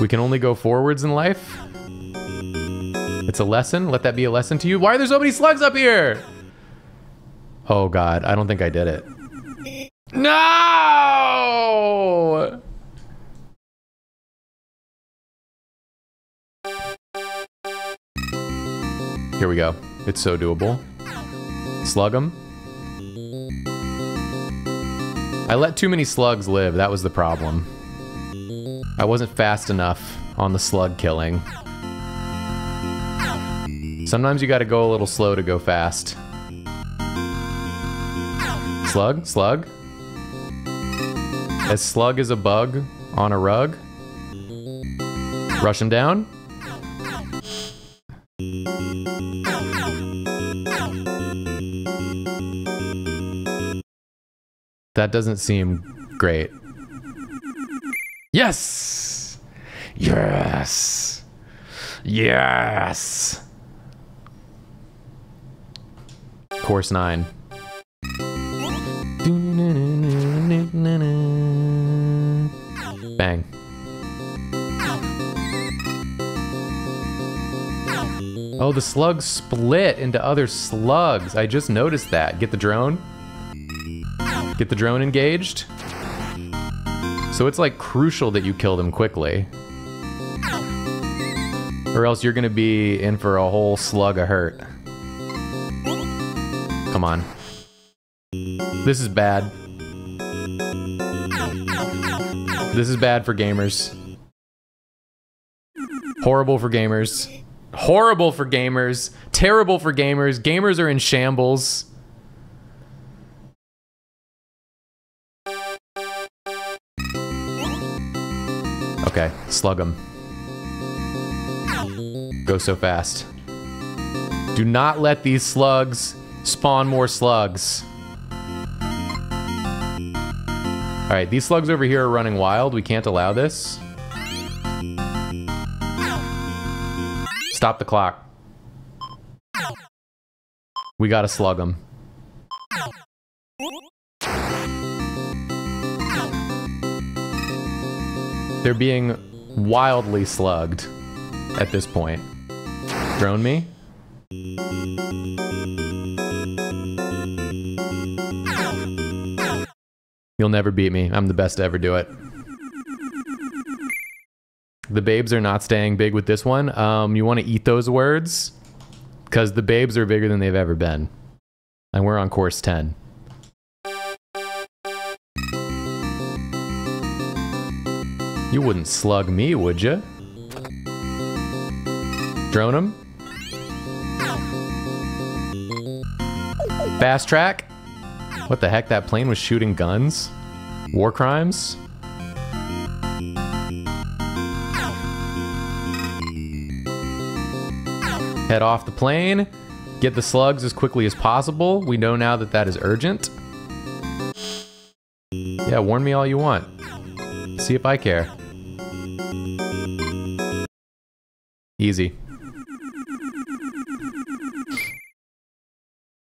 We can only go forwards in life. It's a lesson. Let that be a lesson to you. Why are there so many slugs up here? Oh, God. I don't think I did it. No! Here we go. It's so doable. Slug them. I let too many slugs live. That was the problem. I wasn't fast enough on the slug killing. Sometimes you gotta go a little slow to go fast. Slug? Slug? As slug as a bug on a rug. Rush him down. That doesn't seem great. Yes! Yes! Yes! Course nine. Bang. Oh, the slugs split into other slugs. I just noticed that. Get the drone. Get the drone engaged. So it's like crucial that you kill them quickly. Or else you're gonna be in for a whole slug of hurt. Come on. This is bad. This is bad for gamers. Horrible for gamers. Horrible for gamers. Terrible for gamers. Gamers are in shambles. Okay, slug them. Go so fast. Do not let these slugs spawn more slugs. Alright, these slugs over here are running wild. We can't allow this. Stop the clock. We gotta slug him. They're being wildly slugged at this point. Drone me? You'll never beat me. I'm the best to ever do it. The babes are not staying big with this one. Um, you want to eat those words? Because the babes are bigger than they've ever been. And we're on course ten. You wouldn't slug me, would you? Drone him? Fast track? What the heck, that plane was shooting guns? War crimes? Head off the plane. Get the slugs as quickly as possible. We know now that that is urgent. Yeah, warn me all you want. See if I care. Easy.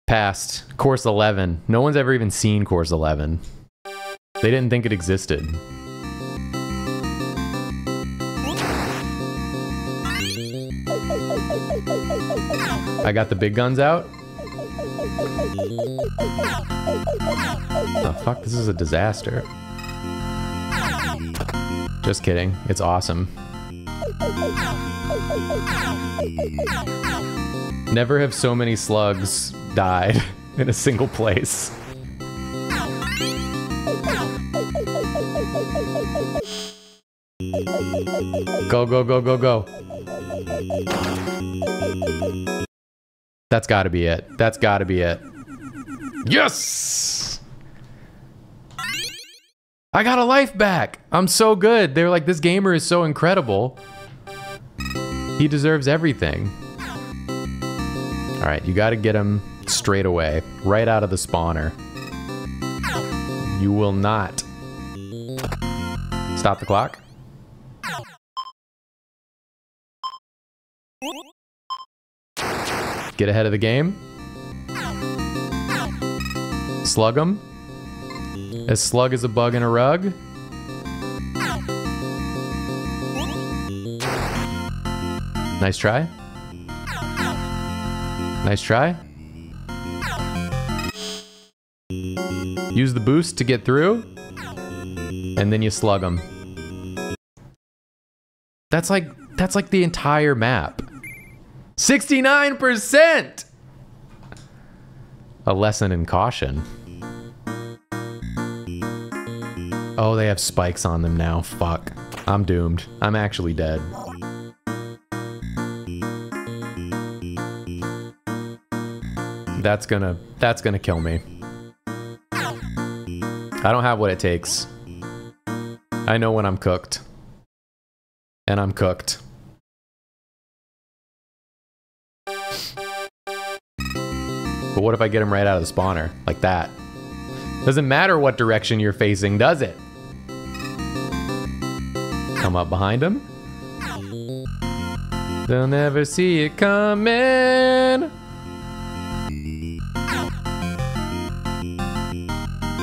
Passed. Course eleven. No one's ever even seen course eleven. They didn't think it existed. I got the big guns out. Oh fuck, this is a disaster. Just kidding. It's awesome. Never have so many slugs died in a single place. Go, go, go, go, go. That's gotta be it. That's gotta be it. Yes! I got a life back! I'm so good! They're like, this gamer is so incredible. He deserves everything. Alright, you gotta get him straight away. Right out of the spawner. You will not. Stop the clock. Get ahead of the game. Slug him. As slug as a bug in a rug. Nice try. Nice try. Use the boost to get through. And then you slug them. That's like, that's like the entire map. sixty-nine percent! A lesson in caution. Oh, they have spikes on them now. Fuck. I'm doomed. I'm actually dead. That's gonna... that's gonna kill me. I don't have what it takes. I know when I'm cooked. And I'm cooked. But what if I get him right out of the spawner? Like that. Doesn't matter what direction you're facing, does it? Come up behind him. They'll never see it coming.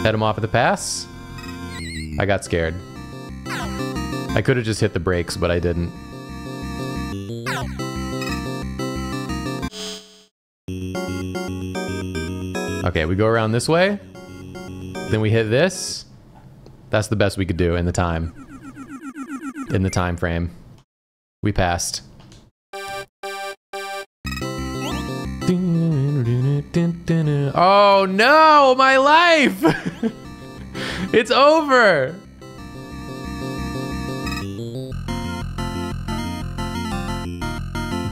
Head him off at the pass. I got scared. I could have just hit the brakes, but I didn't. Okay, we go around this way. Then we hit this. That's the best we could do in the time. In the time frame. We passed. Oh no, my life! It's over!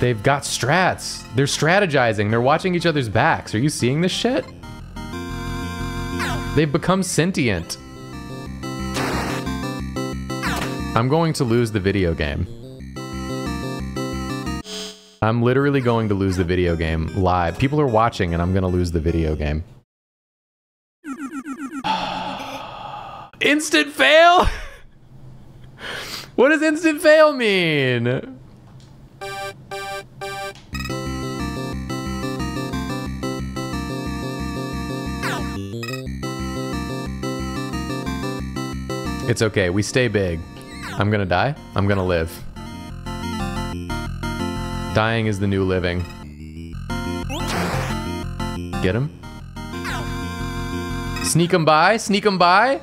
They've got strats. They're strategizing. They're watching each other's backs. Are you seeing this shit? They've become sentient. I'm going to lose the video game. I'm literally going to lose the video game live. People are watching and I'm gonna lose the video game. Instant fail? What does instant fail mean? It's okay, we stay big. I'm gonna die, I'm gonna live. Dying is the new living. Get him? Sneak him by, sneak him by!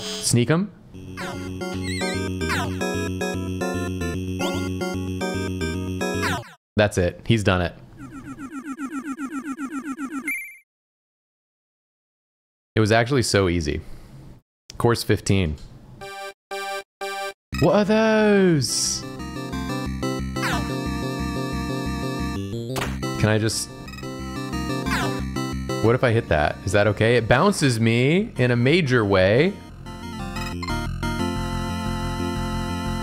Sneak him? That's it. He's done it. It was actually so easy. Course fifteen. What are those? Can I just... What if I hit that? Is that okay? It bounces me in a major way.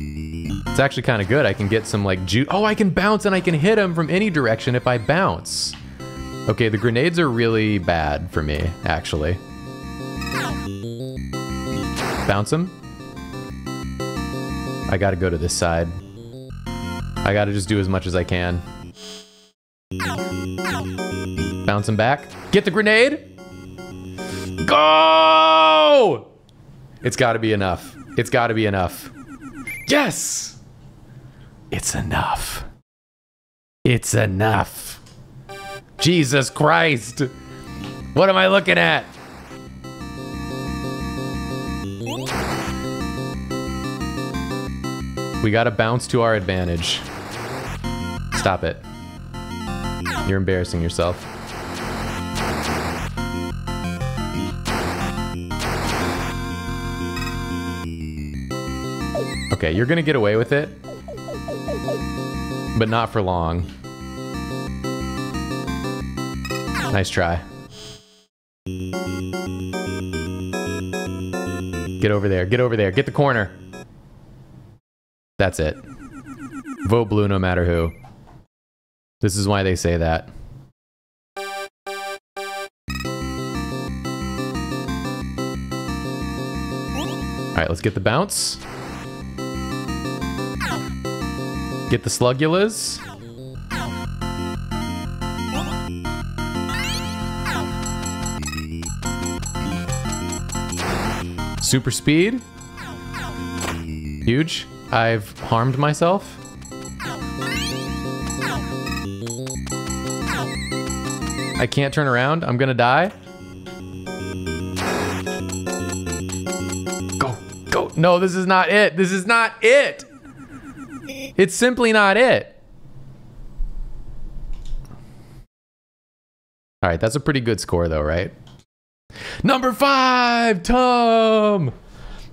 It's actually kind of good. I can get some like juice. Oh, I can bounce and I can hit him from any direction if I bounce. Okay, the grenades are really bad for me, actually. Bounce him. I gotta go to this side. I gotta just do as much as I can. Bounce him back. Get the grenade! Go! It's gotta be enough. It's gotta be enough. Yes! It's enough. It's enough. Jesus Christ! What am I looking at? We gotta bounce to our advantage. Stop it. You're embarrassing yourself. Okay, you're gonna get away with it. But not for long. Nice try. Get over there, get over there, get the corner. That's it. Vote blue no matter who. This is why they say that. Alright, let's get the bounce. Get the slugulas. Super speed. Huge. I've harmed myself. I can't turn around. I'm gonna die. Go, go. No, this is not it. This is not it. It's simply not it. All right, that's a pretty good score though, right? Number five, Tom.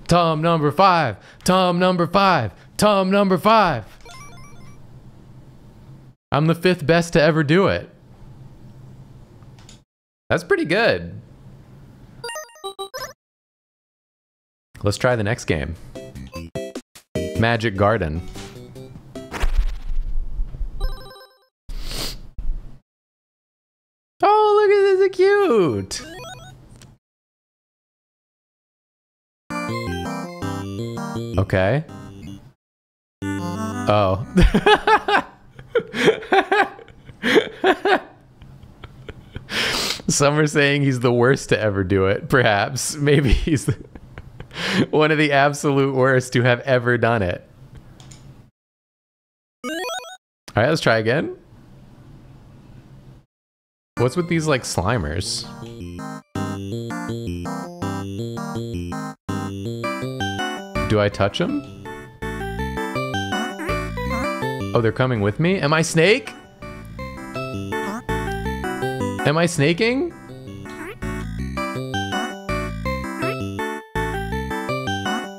Tom number five, Tom number five, Tom number five. I'm the fifth best to ever do it. That's pretty good. Let's try the next game. Magic Garden. Oh, look at this, it's cute. Okay. Oh. Some are saying he's the worst to ever do it. Perhaps. Maybe he's the one of the absolute worst to have ever done it. All right, let's try again. What's with these, like, Slimers? Do I touch them? Oh, they're coming with me? Am I snake? Am I snaking?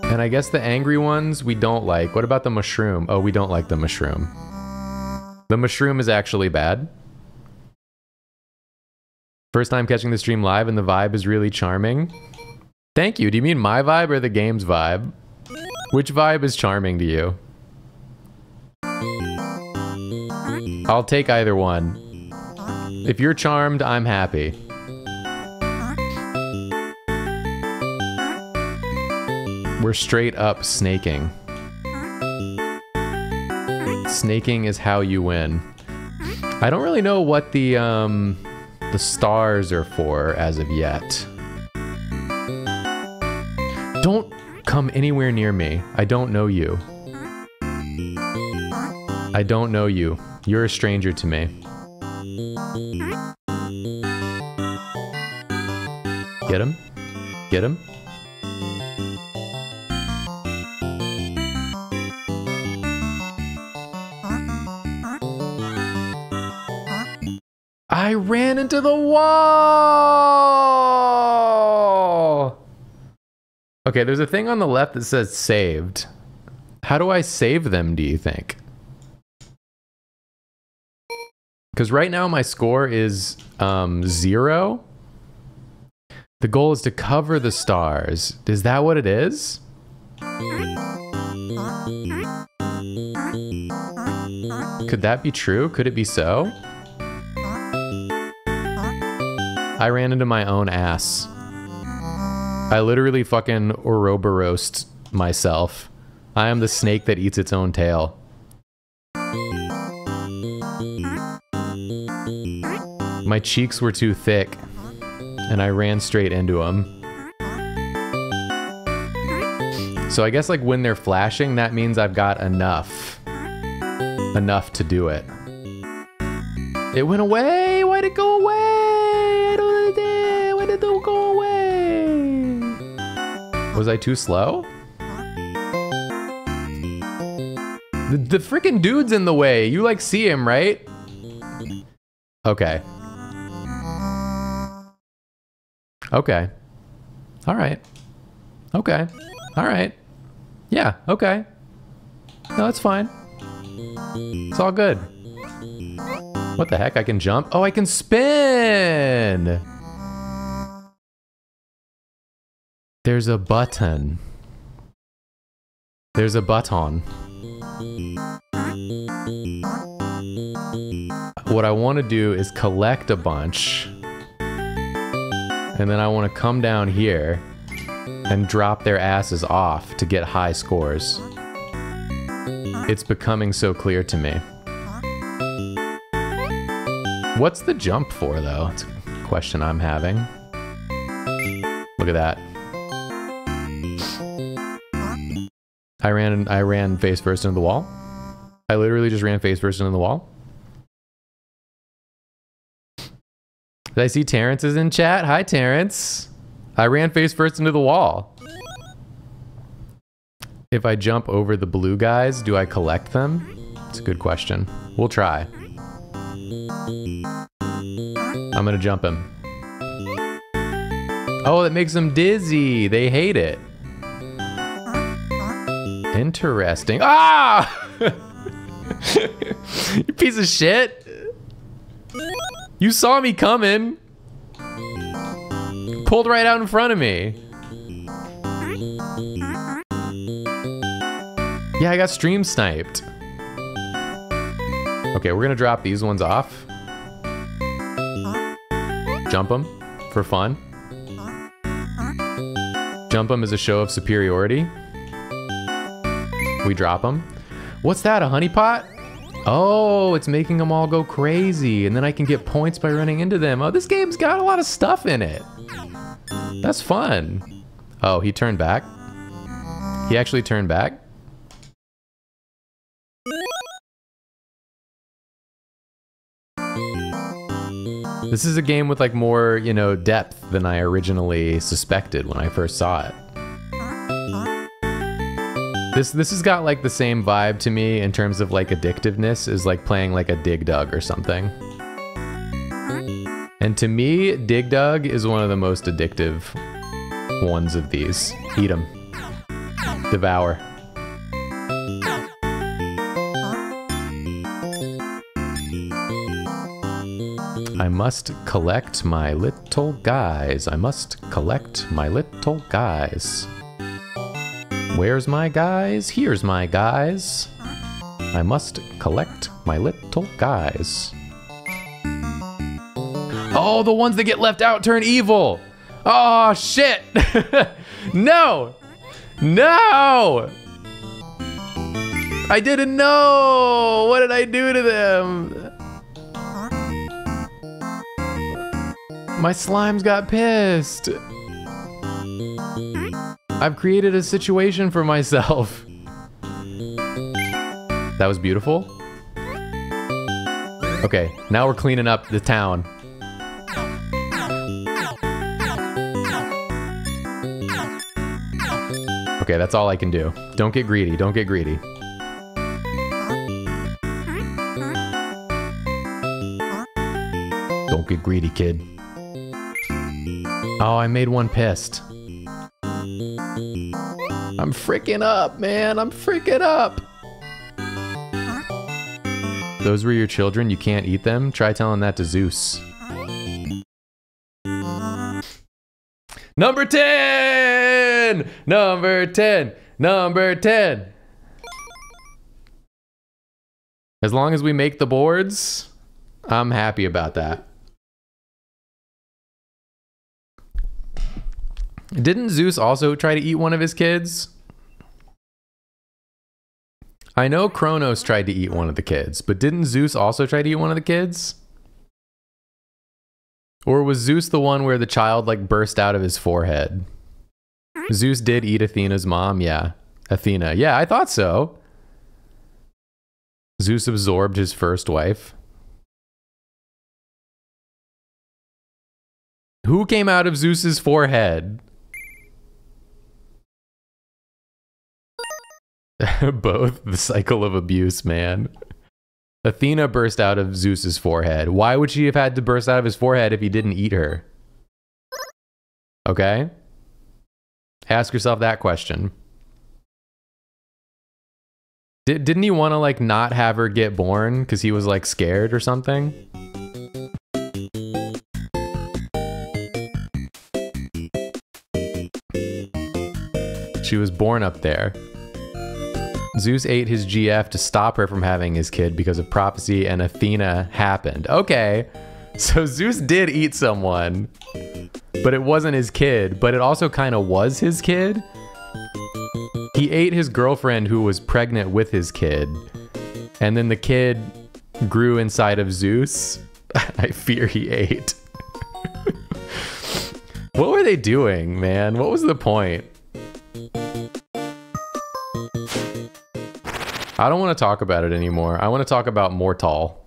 And I guess the angry ones we don't like. What about the mushroom? Oh, we don't like the mushroom. The mushroom is actually bad. First time catching the stream live and the vibe is really charming. Thank you. Do you mean my vibe or the game's vibe? Which vibe is charming to you? I'll take either one. If you're charmed, I'm happy. We're straight up snaking. Snaking is how you win. I don't really know what the um the stars are for as of yet. Don't come anywhere near me. I don't know you. I don't know you. You're a stranger to me. Get him? Get him? I ran into the wall! Okay, there's a thing on the left that says saved. How do I save them, do you think? Because right now my score is um, zero. The goal is to cover the stars. Is that what it is? Could that be true? Could it be so? I ran into my own ass. I literally fucking Ouroboros'd myself. I am the snake that eats its own tail. My cheeks were too thick, and I ran straight into them. So I guess like when they're flashing, that means I've got enough. Enough to do it. It went away! Why'd it go away? I don't know. Why did it go away? Was I too slow? The, the freaking dude's in the way. You like see him, right? Okay. Okay. All right. Okay. All right. Yeah. Okay. No, it's fine. It's all good. What the heck? I can jump? Oh, I can spin! There's a button. There's a button. What I want to do is collect a bunch. And then I want to come down here and drop their asses off to get high scores. It's becoming so clear to me. What's the jump for, though? It's a question I'm having. Look at that. I ran, I ran face first into the wall. I literally just ran face first into the wall. Did I see Terrence is in chat? Hi, Terrence. I ran face first into the wall. If I jump over the blue guys, do I collect them? It's a good question. We'll try. I'm gonna jump him. Oh, that makes them dizzy. They hate it. Interesting. Ah! You piece of shit. You saw me coming! Pulled right out in front of me! Yeah, I got stream sniped. Okay, we're gonna drop these ones off. Jump them, for fun. Jump them is a show of superiority. We drop them. What's that, a honeypot? Oh, it's making them all go crazy, and then I can get points by running into them. Oh, this game's got a lot of stuff in it. That's fun. Oh, he turned back. He actually turned back. This is a game with like more, you know, depth than I originally suspected when I first saw it. This this has got like the same vibe to me in terms of like addictiveness as like playing like a Dig Dug or something. And to me, Dig Dug is one of the most addictive ones of these. Eat 'em. Devour. I must collect my little guys. I must collect my little guys. Where's my guys? Here's my guys. I must collect my little guys. Oh, the ones that get left out turn evil! Oh, shit! No! No! I didn't know! What did I do to them? My slimes got pissed. I've created a situation for myself. That was beautiful. Okay, now we're cleaning up the town. Okay, that's all I can do. Don't get greedy, don't get greedy. Don't get greedy, kid. Oh, I made one pissed. I'm freaking up, man. I'm freaking up. Those were your children. You can't eat them. Try telling that to Zeus. Number ten! Number ten! Number ten! As long as we make the boards, I'm happy about that. Didn't Zeus also try to eat one of his kids? I know Kronos tried to eat one of the kids, but didn't Zeus also try to eat one of the kids? Or was Zeus the one where the child, like, burst out of his forehead? Zeus did eat Athena's mom, yeah. Athena, yeah, I thought so. Zeus absorbed his first wife. Who came out of Zeus's forehead? Both. The cycle of abuse, man. Athena burst out of Zeus's forehead. Why would she have had to burst out of his forehead if he didn't eat her? Okay? Ask yourself that question. Did, didn't he want to, like, not have her get born because he was, like, scared or something? She was born up there. Zeus ate his G F to stop her from having his kid because of prophecy, and Athena happened. Okay, so Zeus did eat someone, but it wasn't his kid, but it also kind of was his kid. He ate his girlfriend who was pregnant with his kid, and then the kid grew inside of Zeus. I fear he ate. What were they doing, man? What was the point? I don't want to talk about it anymore. I want to talk about Mortal.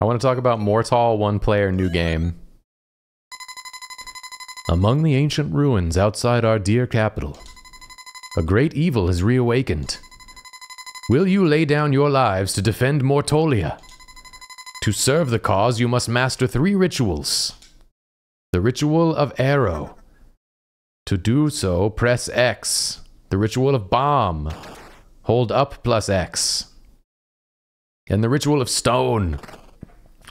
I want to talk about Mortal, one player, new game. Among the ancient ruins outside our dear capital, a great evil is reawakened. Will you lay down your lives to defend Mortolia? To serve the cause, you must master three rituals. The ritual of arrow. To do so, press X. The ritual of bomb. Hold up plus X. And the ritual of stone.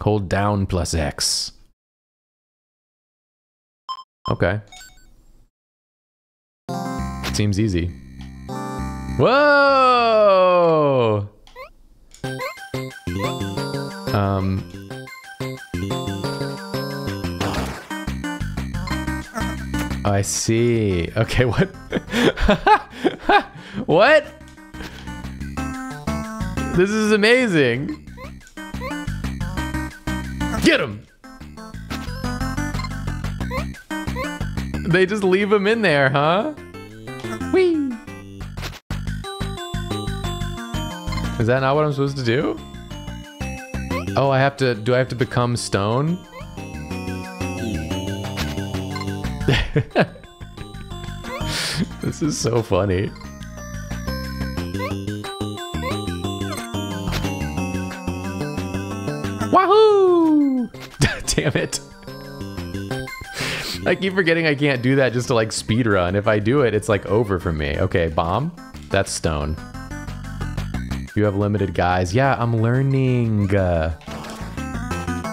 Hold down plus X. Okay. Seems easy. Whoa! Um... I see. Okay, what? What? This is amazing. Get him! They just leave him in there, huh? Whee! Is that not what I'm supposed to do? Oh, I have to... Do I have to become stone? This is so funny. Wahoo! Damn it. I keep forgetting I can't do that just to, like, speedrun. If I do it, it's, like, over for me. Okay, bomb. That's stone. You have limited guys. Yeah, I'm learning. Uh,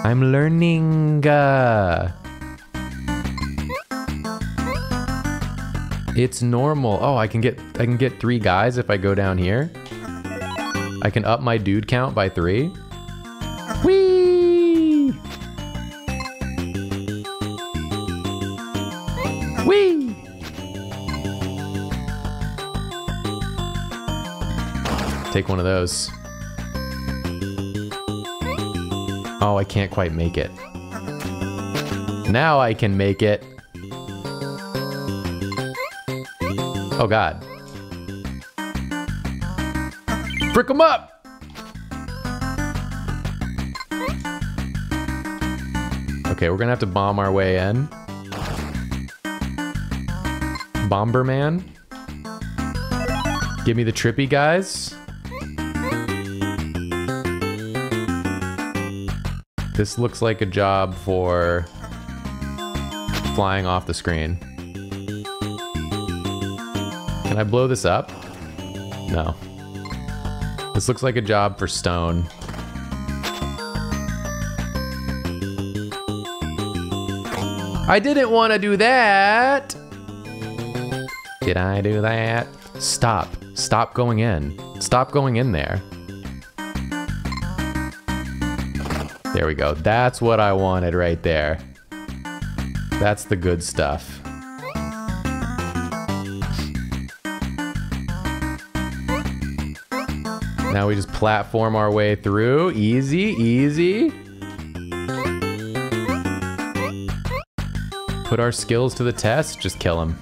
I'm learning. Uh, It's normal. Oh, I can get I can get three guys if I go down here. I can up my dude count by three. Whee! Whee! Take one of those. Oh, I can't quite make it. Now I can make it. Oh God. Brick 'em up! Okay, we're gonna have to bomb our way in. Bomberman. Give me the trippy guys. This looks like a job for flying off the screen. Can I blow this up? No. This looks like a job for stone. I didn't want to do that. Did I do that? Stop. Stop going in. Stop going in there. There we go. That's what I wanted right there. That's the good stuff. Now we just platform our way through. Easy, easy. Put our skills to the test, just kill him.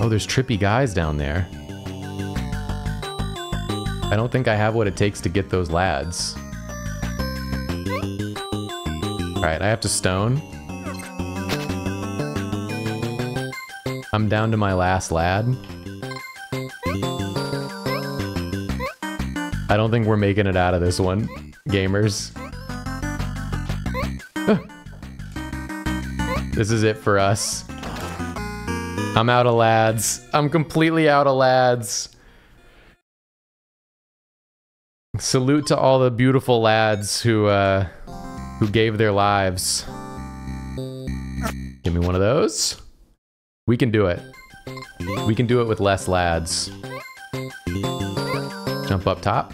Oh, there's trippy guys down there. I don't think I have what it takes to get those lads. All right, I have to stone. I'm down to my last lad. I don't think we're making it out of this one, gamers. This is it for us. I'm out of lads. I'm completely out of lads. Salute to all the beautiful lads who uh, who gave their lives. Give me one of those. We can do it. We can do it with less lads. Jump up top.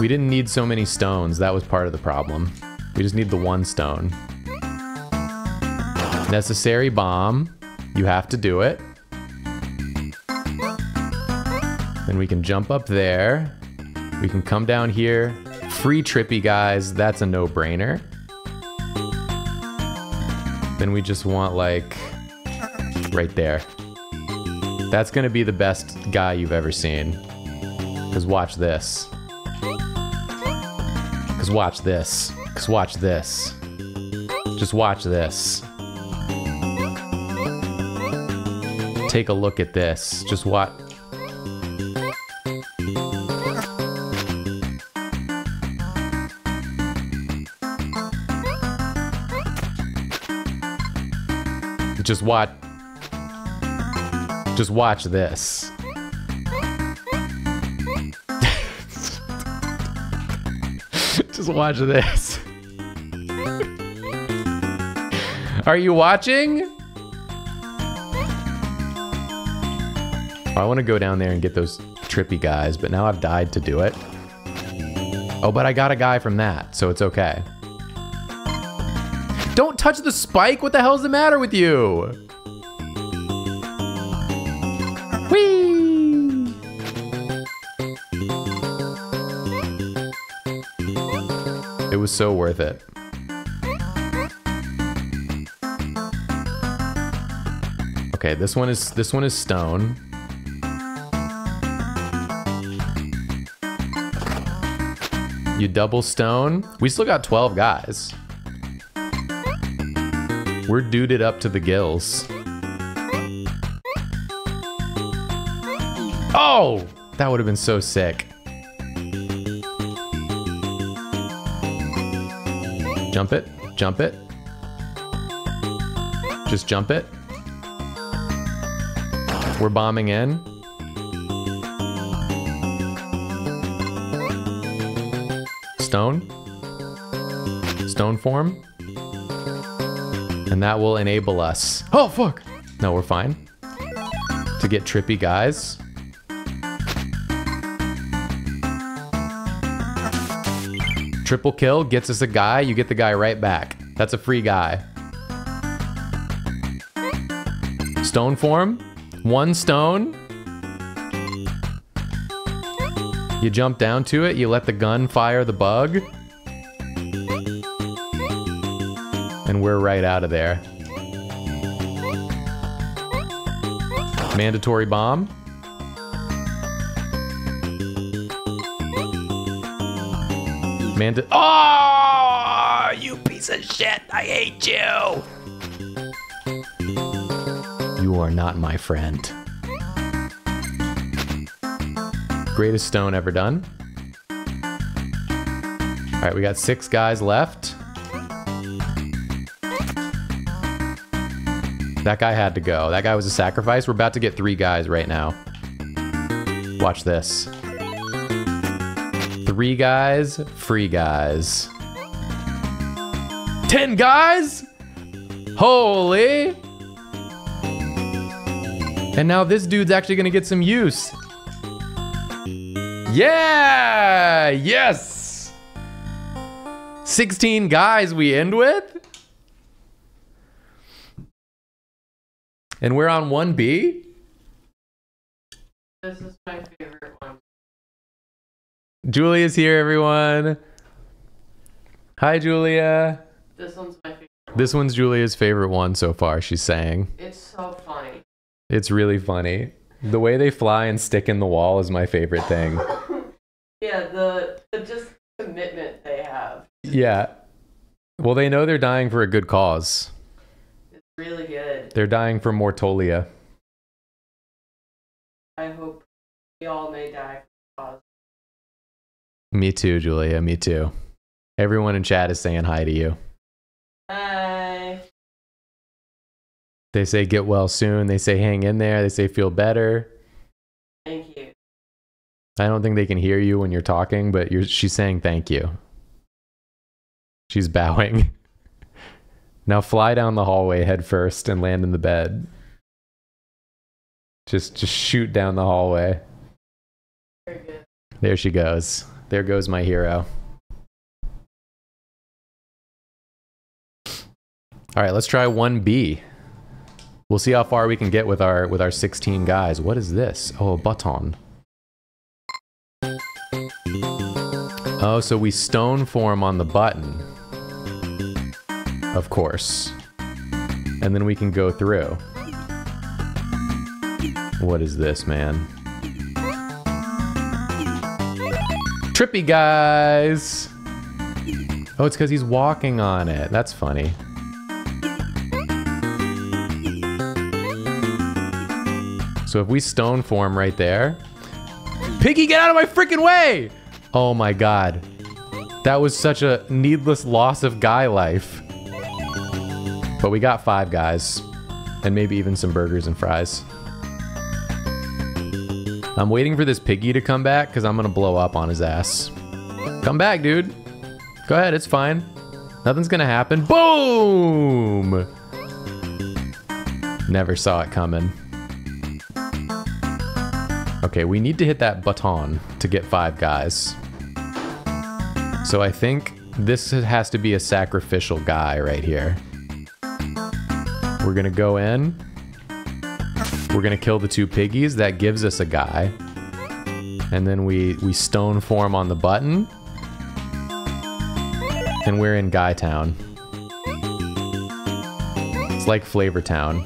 We didn't need so many stones. That was part of the problem. We just need the one stone. Necessary bomb. You have to do it. Then we can jump up there. We can come down here. Free trippy guys. That's a no-brainer. Then we just want, like, right there. That's gonna be the best guy you've ever seen. Because watch this. Because watch this. Because watch this. Just watch this. Take a look at this. Just watch. Just watch. Just watch this. Just watch this. Are you watching? Oh, I want to go down there and get those trippy guys, but now I've died to do it. Oh, but I got a guy from that, so it's okay. Don't touch the spike! What the hell's the matter with you? Whee! It was so worth it. Okay, this one is this one is stone. You double stone. We still got twelve guys. We're duded up to the gills. Oh! That would have been so sick. Jump it. Jump it. Just jump it. We're bombing in. Stone. Stone form. And that will enable us. Oh, fuck! No, we're fine. To get trippy guys. Triple kill gets us a guy. You get the guy right back. That's a free guy. Stone form. One stone. You jump down to it, you let the gun fire the bug. And we're right out of there. Mandatory bomb. Manda- Oh, you piece of shit! I hate you! You are not my friend. Greatest stone ever done. Alright, we got six guys left. That guy had to go. That guy was a sacrifice. We're about to get three guys right now. Watch this. Three guys, free guys. Ten guys? Holy! And now this dude's actually gonna get some use. Yeah! Yes! sixteen guys we end with? And we're on one B? This is my favorite one. Julia's here, everyone. Hi, Julia. This one's my favorite one. This one's Julia's favorite one so far, she's saying. It's so funny. It's really funny. The way they fly and stick in the wall is my favorite thing. Yeah, the, the just commitment they have. Yeah. Well, they know they're dying for a good cause. It's really good. They're dying for Mortolia. I hope we all may die for a cause. Me too, Julia. Me too. Everyone in chat is saying hi to you. Hi. They say get well soon. They say hang in there. They say feel better. Thank you. I don't think they can hear you when you're talking, but you're, she's saying thank you. She's bowing. Now fly down the hallway head first and land in the bed. Just, just shoot down the hallway. Very good. There she goes. There goes my hero. All right, let's try one B. We'll see how far we can get with our with our sixteen guys. What is this? Oh, a button. Oh, so we stone form on the button. Of course. And then we can go through. What is this, man? Trippy guys! Oh, it's because he's walking on it. That's funny. So if we stone form right there... Piggy, get out of my freaking way! Oh my god. That was such a needless loss of guy life. But we got five guys. And maybe even some burgers and fries. I'm waiting for this piggy to come back because I'm gonna blow up on his ass. Come back, dude. Go ahead, it's fine. Nothing's gonna happen. Boom! Never saw it coming. Okay, we need to hit that baton to get five guys. So I think this has to be a sacrificial guy right here. We're gonna go in. We're gonna kill the two piggies, that gives us a guy. And then we, we stone form on the button. And we're in Guy Town. It's like Flavor Town.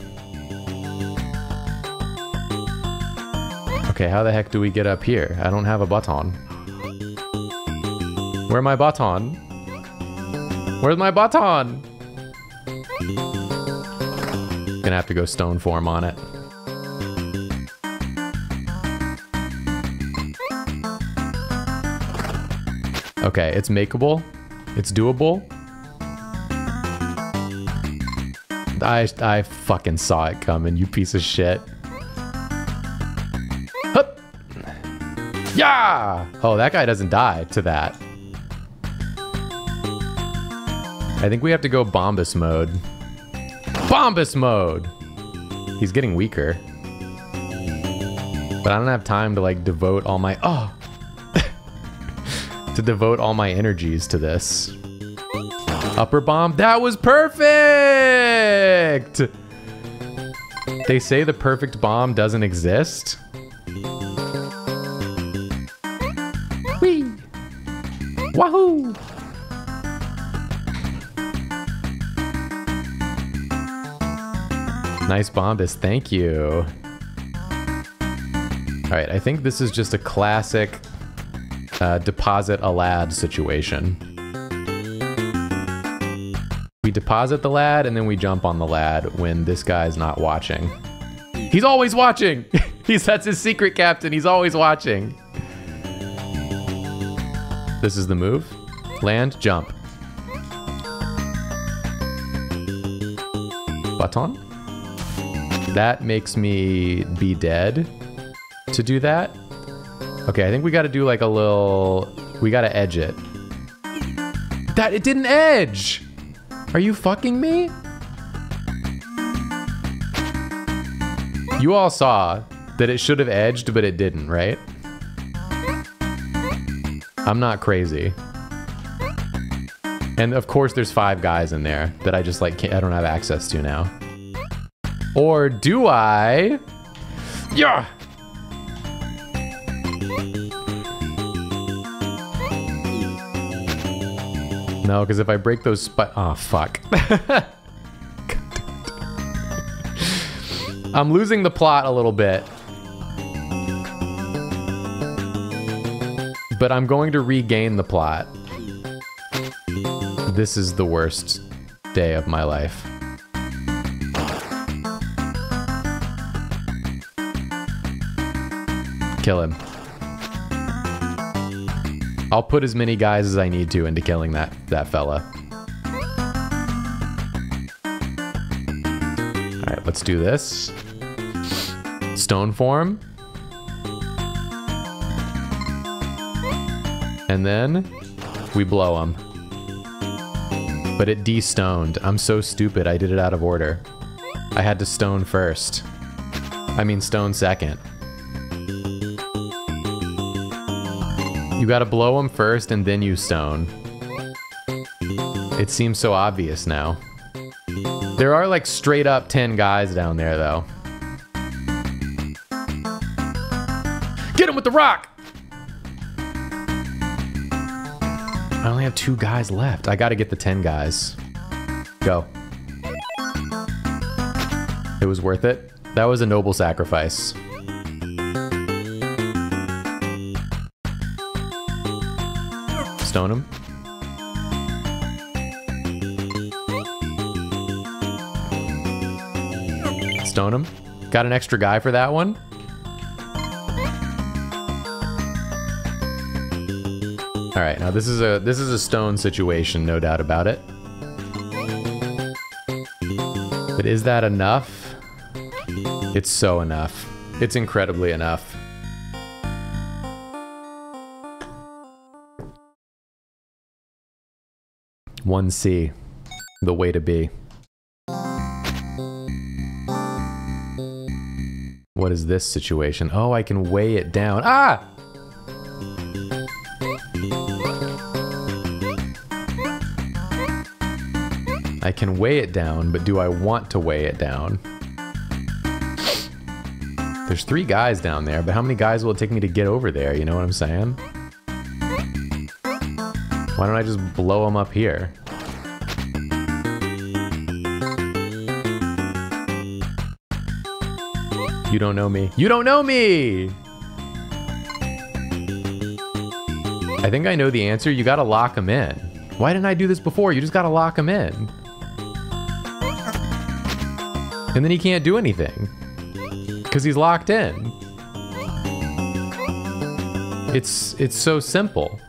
Okay, how the heck do we get up here? I don't have a baton. Where's my baton? Where's my baton? Gonna have to go stone form on it. Okay, it's makeable. It's doable. I, I fucking saw it coming, you piece of shit. Hup. Yeah! Oh, that guy doesn't die to that. I think we have to go Bombus mode. Bombus mode! He's getting weaker. But I don't have time to like devote all my- Oh! To devote all my energies to this. Upper bomb. That was perfect! They say the perfect bomb doesn't exist. Wahoo! Nice Bombus, thank you. All right, I think this is just a classic uh, deposit a lad situation. We deposit the lad and then we jump on the lad when this guy's not watching. He's always watching! He's, that's his secret, Captain. He's always watching. This is the move. Land, jump. Baton? That makes me be dead to do that. Okay, I think we gotta do like a little... We gotta edge it. That, it didn't edge! Are you fucking me? You all saw that it should have edged, but it didn't, right? I'm not crazy. And of course there's five guys in there that I just like can't, I don't have access to now. Or do I? Yeah! No, because if I break those spikes... Oh, fuck. I'm losing the plot a little bit. But I'm going to regain the plot. This is the worst day of my life. Kill him. I'll put as many guys as I need to into killing that, that fella. Alright, let's do this. Stone form. And then we blow him. But it de-stoned. I'm so stupid, I did it out of order. I had to stone first. I mean stone second. You gotta blow him first and then you stone. It seems so obvious now. There are like straight up ten guys down there though. Get him with the rock! I only have two guys left. I gotta get the ten guys. Go. It was worth it. That was a noble sacrifice. Stone him. Stone him. Got an extra guy for that one. All right, now this is a this is a stone situation, no doubt about it. But is that enough? It's so enough. It's incredibly enough. one C, the way to be. What is this situation? Oh, I can weigh it down. Ah! I can weigh it down, but do I want to weigh it down? There's three guys down there, but how many guys will it take me to get over there? You know what I'm saying? Why don't I just blow him up here? You don't know me. You don't know me! I think I know the answer. You gotta lock him in. Why didn't I do this before? You just gotta lock him in. And then he can't do anything. Because he's locked in. It's, it's so simple.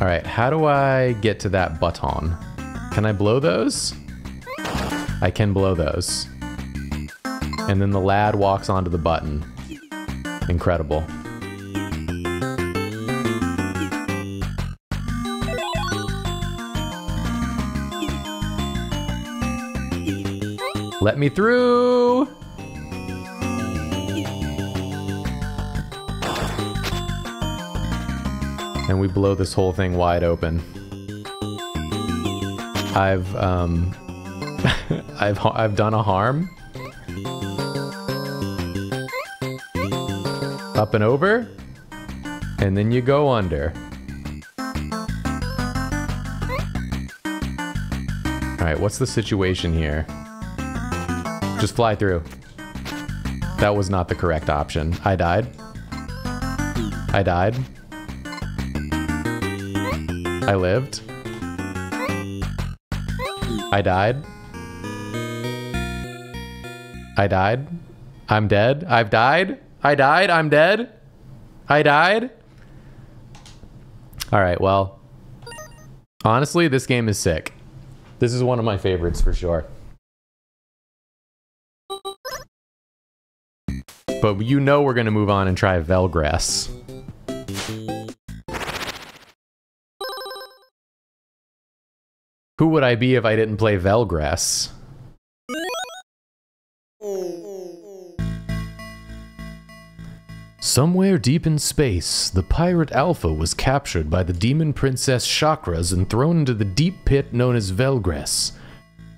Alright, how do I get to that button? Can I blow those? I can blow those. And then the lad walks onto the button. Incredible. Let me through! And we blow this whole thing wide open. I've, um... I've I've done a harm. Up and over, and then you go under. All right, what's the situation here? Just fly through. That was not the correct option. I died. I died. I lived. I died. I died. I'm dead. I've died. I died. I'm dead. I died. All right, well, honestly, this game is sick. This is one of my favorites for sure. But you know we're gonna move on and try Velgress. Who would I be if I didn't play Velgress? Somewhere deep in space, the pirate Alpha was captured by the demon princess Chakras and thrown into the deep pit known as Velgress.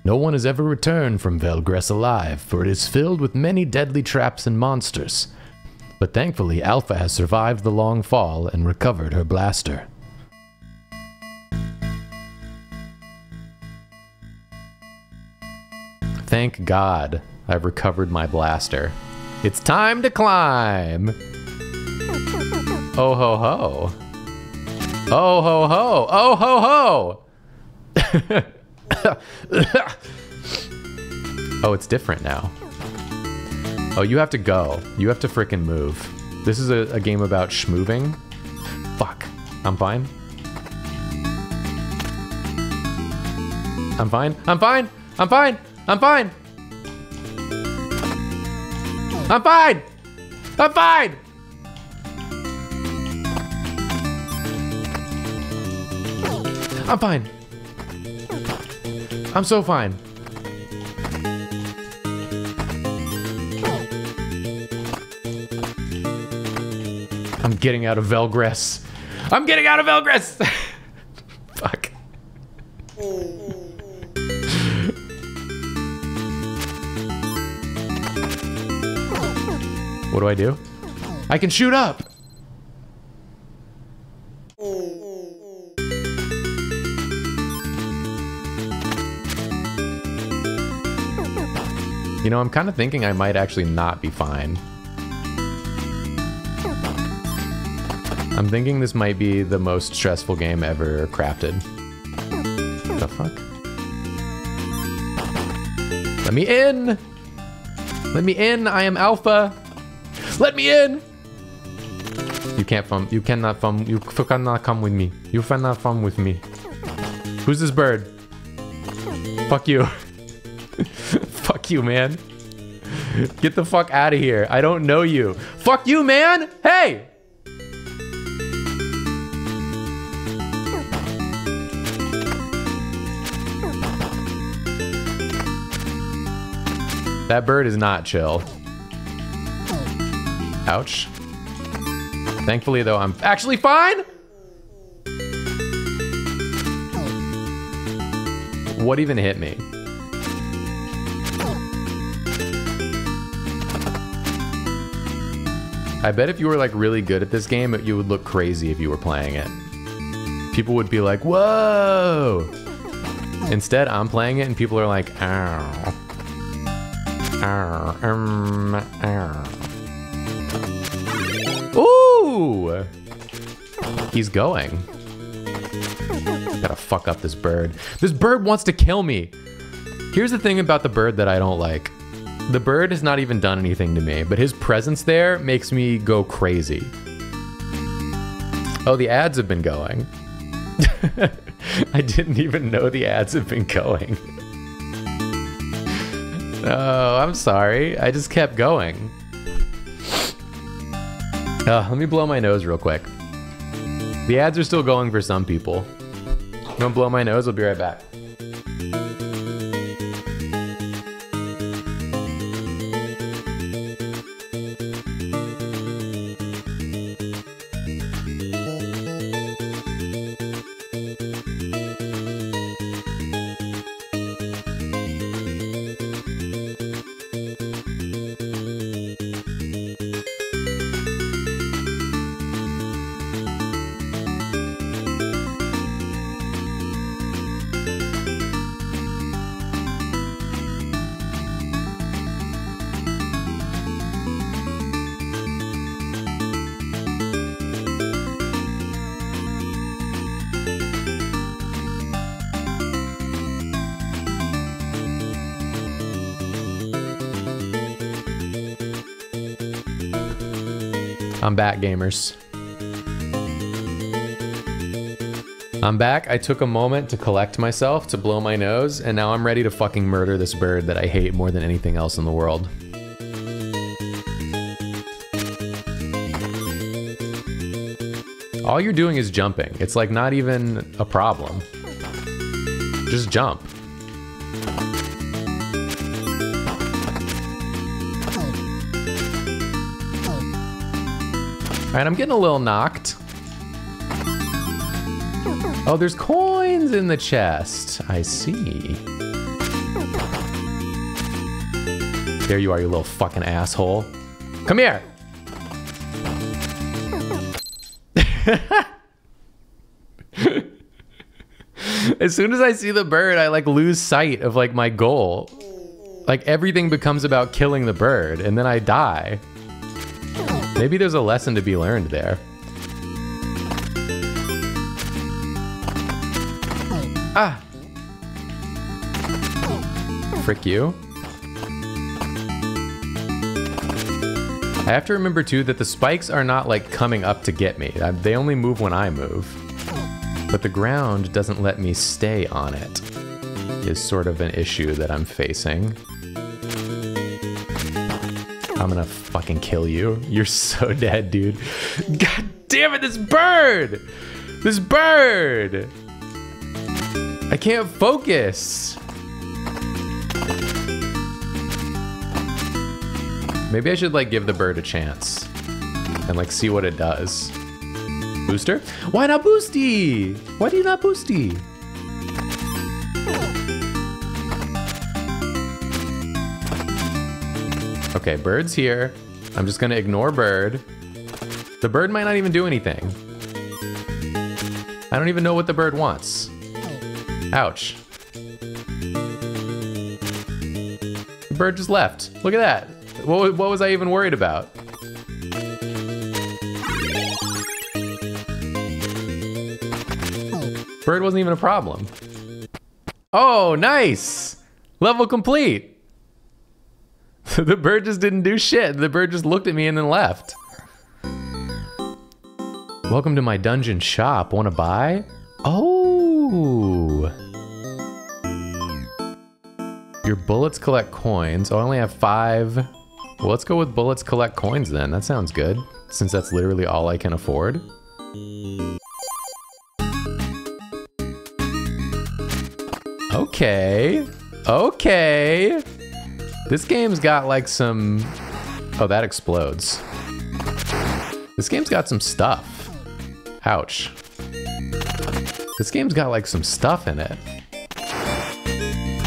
No one has ever returned from Velgress alive, for it is filled with many deadly traps and monsters. But thankfully, Alpha has survived the long fall and recovered her blaster. Thank God, I've recovered my blaster. It's time to climb! Oh ho ho. Oh ho ho. Oh ho ho! Oh, it's different now. Oh, you have to go. You have to frickin' move. This is a, a game about schmoving. Fuck. I'm fine. I'm fine. I'm fine. I'm fine. I'm fine. I'm fine. I'm fine. I'm fine. I'm so fine. I'm getting out of Velgress. I'm getting out of Velgress! Fuck. What do I do? I can shoot up! You know, I'm kind of thinking I might actually not be fine. I'm thinking this might be the most stressful game ever crafted. What the fuck? Let me in! Let me in, I am Alpha! Let me in! You can't fum, you cannot fum, you cannot come with me. You cannot fum with me. Who's this bird? Fuck you. Fuck you, man. Get the fuck out of here. I don't know you. Fuck you, man! Hey! That bird is not chill. Ouch. Thankfully, though, I'm actually fine! What even hit me? I bet if you were like really good at this game, you would look crazy if you were playing it. People would be like, whoa! Instead, I'm playing it and people are like, ow. Ow, um, ow. Ooh! He's going. Gotta fuck up this bird. This bird wants to kill me! Here's the thing about the bird that I don't like. The bird has not even done anything to me, but his presence there makes me go crazy. Oh, the ads have been going. I didn't even know the ads have been going. Oh, I'm sorry. I just kept going. Uh, let me blow my nose real quick. The ads are still going for some people. I'm gonna blow my nose, I'll be right back. I'm back, gamers. I'm back. I took a moment to collect myself, to blow my nose, and now I'm ready to fucking murder this bird that I hate more than anything else in the world. All you're doing is jumping. It's like not even a problem. Just jump. Alright, I'm getting a little knocked. Oh, there's coins in the chest. I see. There you are, you little fucking asshole. Come here! As soon as I see the bird, I like lose sight of like my goal. Like everything becomes about killing the bird, and then I die. Maybe there's a lesson to be learned there. Ah! Frick you. I have to remember too that the spikes are not like coming up to get me. They only move when I move. But the ground doesn't let me stay on it, is sort of an issue that I'm facing. I'm gonna fucking kill you. You're so dead, dude. God damn it, this bird! This bird! I can't focus. Maybe I should like give the bird a chance and like see what it does. Booster? Why not boosty? Why do you not boosty? Okay, bird's here. I'm just gonna ignore bird. The bird might not even do anything. I don't even know what the bird wants. Ouch. The bird just left. Look at that. What, what was I even worried about? Bird wasn't even a problem. Oh, nice! Level complete! The bird just didn't do shit. The bird just looked at me and then left. Welcome to my dungeon shop. Wanna buy? Oh! Your bullets collect coins. Oh, I only have five. Well, let's go with bullets collect coins then. That sounds good, since that's literally all I can afford. Okay. Okay. This game's got like some... Oh, that explodes. This game's got some stuff. Ouch. This game's got like some stuff in it.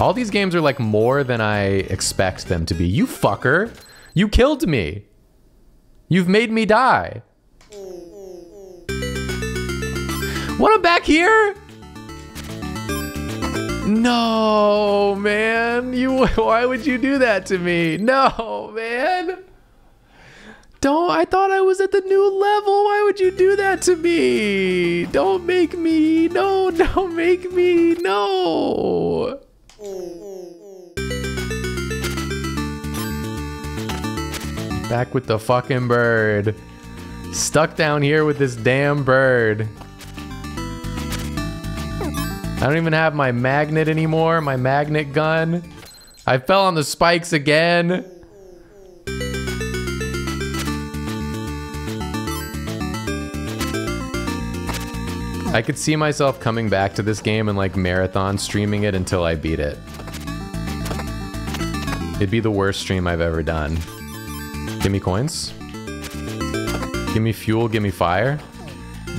All these games are like more than I expect them to be. You fucker! You killed me! You've made me die! What, I'm back here? No, man! You, why would you do that to me? No, man! Don't, I thought I was at the new level. Why would you do that to me? Don't make me. No, don't make me. No. Back with the fucking bird. Stuck down here with this damn bird. I don't even have my magnet anymore, my magnet gun. I fell on the spikes again. I could see myself coming back to this game and like marathon streaming it until I beat it. It'd be the worst stream I've ever done. Give me coins. Give me fuel, give me fire.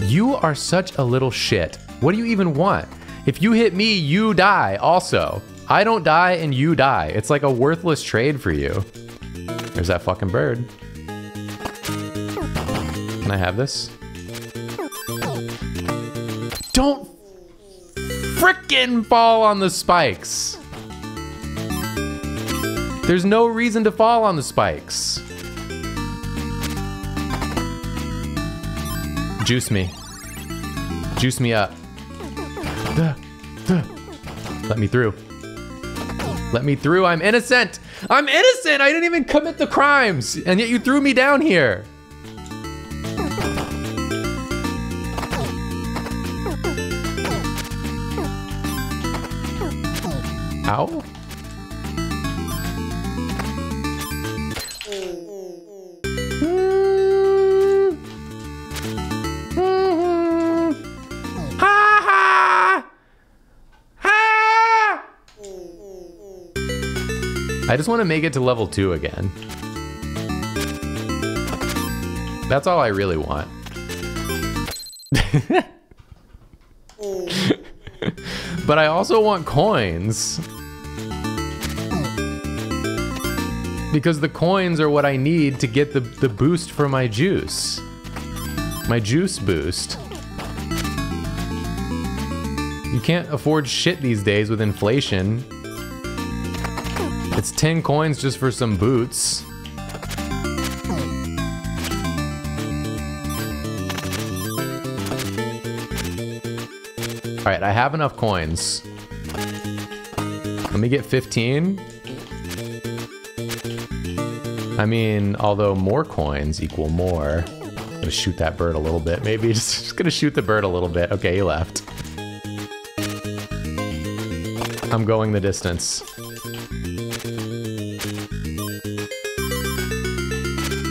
You are such a little shit. What do you even want? If you hit me, you die also. I don't die and you die. It's like a worthless trade for you. There's that fucking bird. Can I have this? Don't frickin' fall on the spikes. There's no reason to fall on the spikes. Juice me. Juice me up. Let me through. Let me through. I'm innocent. I'm innocent. I didn't even commit the crimes. And yet you threw me down here. Ow. I just want to make it to level two again. That's all I really want. But I also want coins. Because the coins are what I need to get the, the boost for my juice. My juice boost. You can't afford shit these days with inflation. It's ten coins just for some boots. All right, I have enough coins. Let me get fifteen. I mean, although more coins equal more. I'm gonna shoot that bird a little bit, maybe. Just, just gonna shoot the bird a little bit. Okay, he left. I'm going the distance.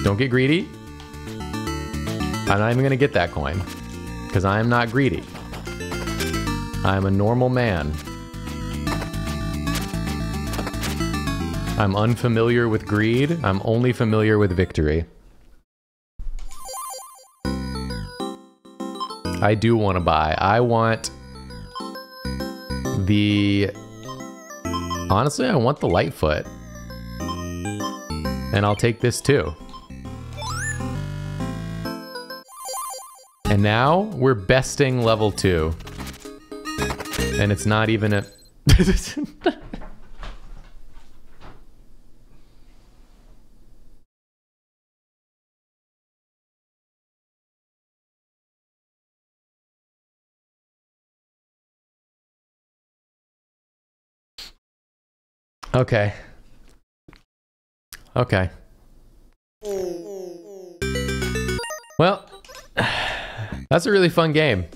Don't get greedy. I'm not even gonna get that coin, because I am not greedy. I'm a normal man. I'm unfamiliar with greed. I'm only familiar with victory. I do want to buy. I want the... Honestly, I want the Lightfoot. And I'll take this too. And now we're besting level two. And it's not even a... Okay. Okay. Well... That's a really fun game.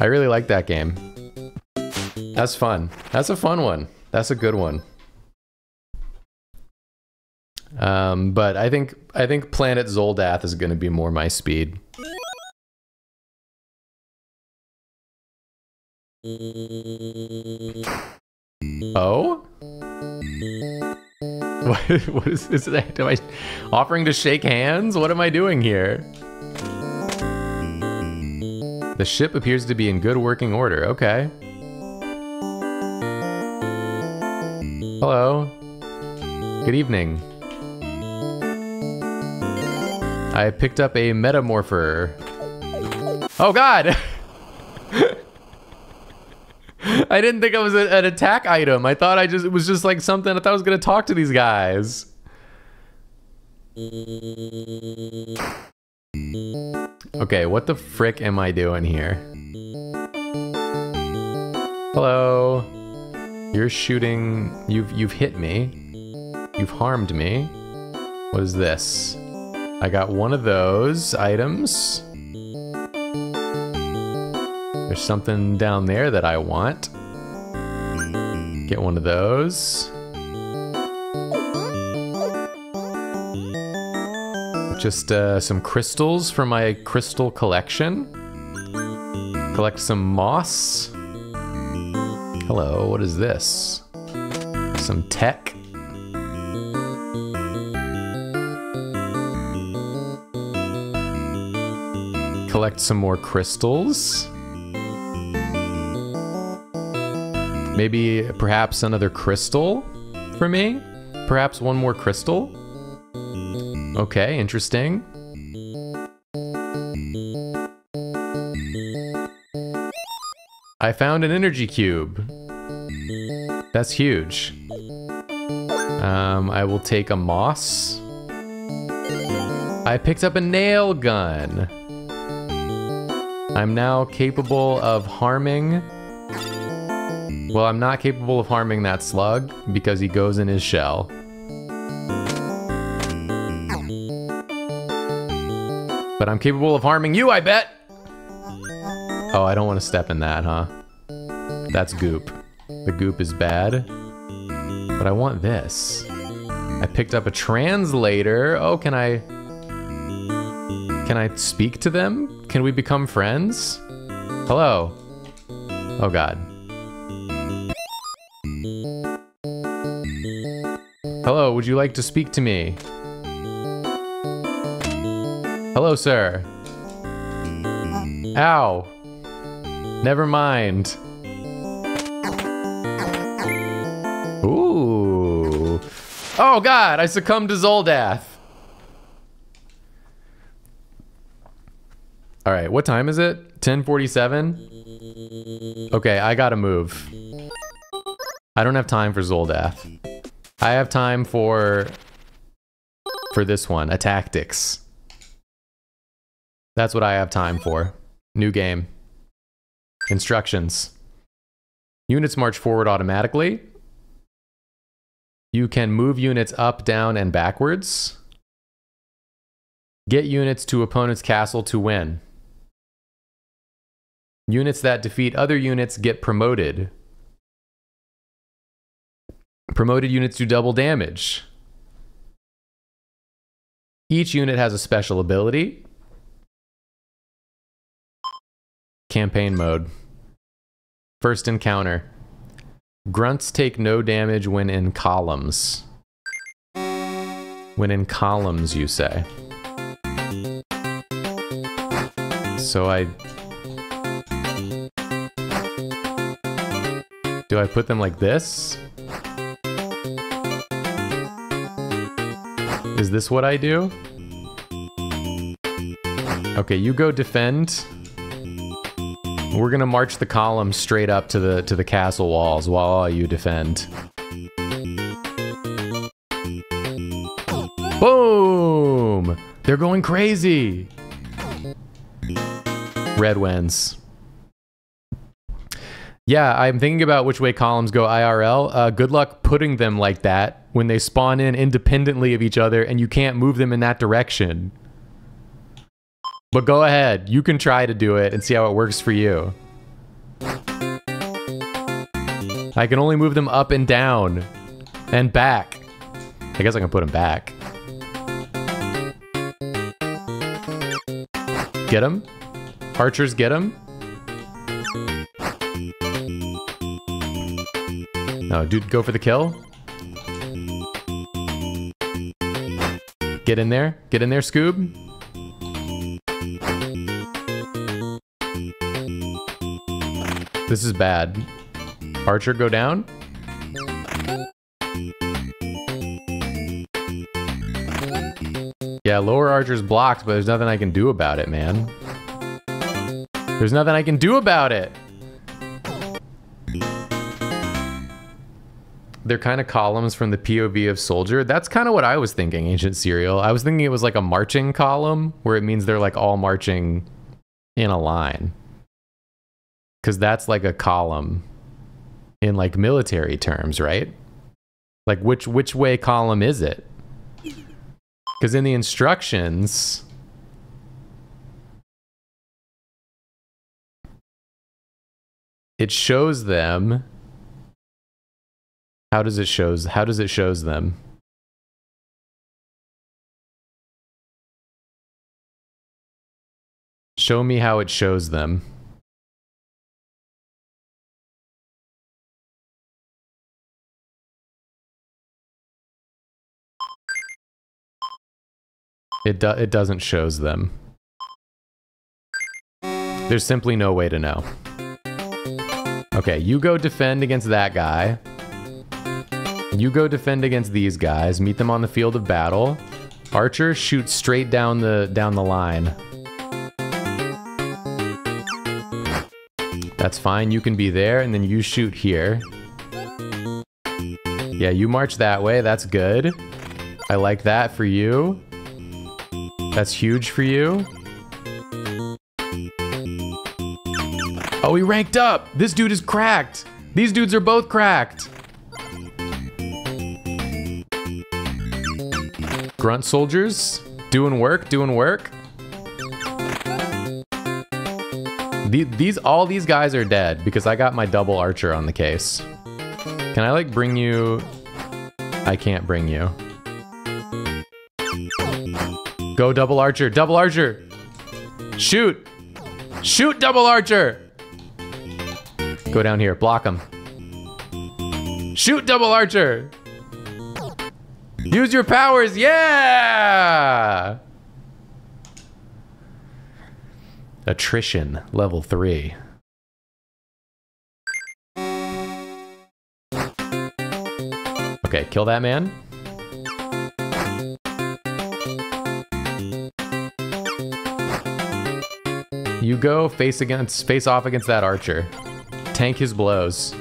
I really like that game. That's fun. That's a fun one. That's a good one. Um, but I think I think Planet Zoldath is going to be more my speed. Oh? What, what is this? Am I offering to shake hands? What am I doing here? The ship appears to be in good working order. Okay. Hello. Good evening. I picked up a metamorpher. Oh god! I didn't think it was a, an attack item. I thought I just it was just like something. I thought I was gonna talk to these guys. Okay, what the frick am I doing here? Hello. You're shooting... You've, you've hit me. You've harmed me. What is this? I got one of those items. There's something down there that I want. Get one of those. Just uh, some crystals for my crystal collection. Collect some moss. Hello, what is this? Some tech. Collect some more crystals. Maybe perhaps another crystal for me? Perhaps one more crystal? Okay, interesting. I found an energy cube. That's huge. Um, I will take a moss. I picked up a nail gun. I'm now capable of harming... Well, I'm not capable of harming that slug because he goes in his shell. But I'm capable of harming you, I bet! Oh, I don't want to step in that, huh? That's goop. The goop is bad. But I want this. I picked up a translator. Oh, can I... Can I speak to them? Can we become friends? Hello. Oh god. Hello, would you like to speak to me? Hello, sir. Ow. Never mind. Ooh. Oh god, I succumbed to Zoldath. All right, what time is it? ten forty-seven? Okay, I gotta move. I don't have time for Zoldath. I have time for... For this one, a tactics. That's what I have time for. New game. Instructions. Units march forward automatically. You can move units up, down, and backwards. Get units to opponent's castle to win. Units that defeat other units get promoted. Promoted units do double damage. Each unit has a special ability. Campaign mode. First encounter. Grunts take no damage when in columns. When in columns, you say. So I... Do I put them like this? Is this what I do? Okay, you go defend. We're gonna march the column straight up to the to the castle walls while you defend. Boom! They're going crazy! Red wins. Yeah, I'm thinking about which way columns go I R L. Uh, good luck putting them like that when they spawn in independently of each other and you can't move them in that direction. But go ahead. You can try to do it and see how it works for you. I can only move them up and down. And back. I guess I can put them back. Get them? Archers get them? No, dude, go for the kill. Get in there. Get in there, Scoob. This is bad. Archer, go down. Yeah, lower archer's blocked, but there's nothing I can do about it, man. There's nothing I can do about it! They're kind of columns from the P O V of soldier. That's kind of what I was thinking, Ancient Serial. I was thinking it was like a marching column, where it means they're like all marching in a line. Because that's like a column in like military terms, right? Like which, which way column is it? Because in the instructions... It shows them... How does it shows? How does it shows them? Show me how it shows them. It do it doesn't shows them. There's simply no way to know. Okay, you go defend against that guy. You go defend against these guys, meet them on the field of battle. Archer shoots straight down the down the line. That's fine, you can be there, and then you shoot here. Yeah, you march that way, that's good. I like that for you. That's huge for you. Oh, he ranked up! This dude is cracked! These dudes are both cracked! Grunt soldiers, doing work, doing work. These, these, all these guys are dead because I got my double archer on the case. Can I like bring you I can't bring you. Go double archer, double archer! Shoot! Shoot double archer! Go down here, block him. Shoot double archer! Use your powers, yeah! Attrition, level three. Okay, kill that man. You go face against, face off against that archer. Tank his blows.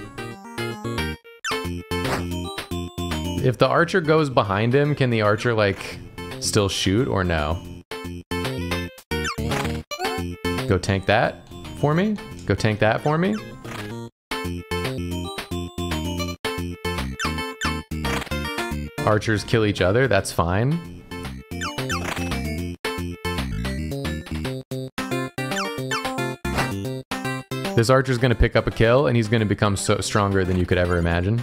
If the archer goes behind him, can the archer, like, still shoot or no? Go tank that for me. Go tank that for me. Archers kill each other, that's fine. This archer's gonna pick up a kill and he's gonna become so stronger than you could ever imagine.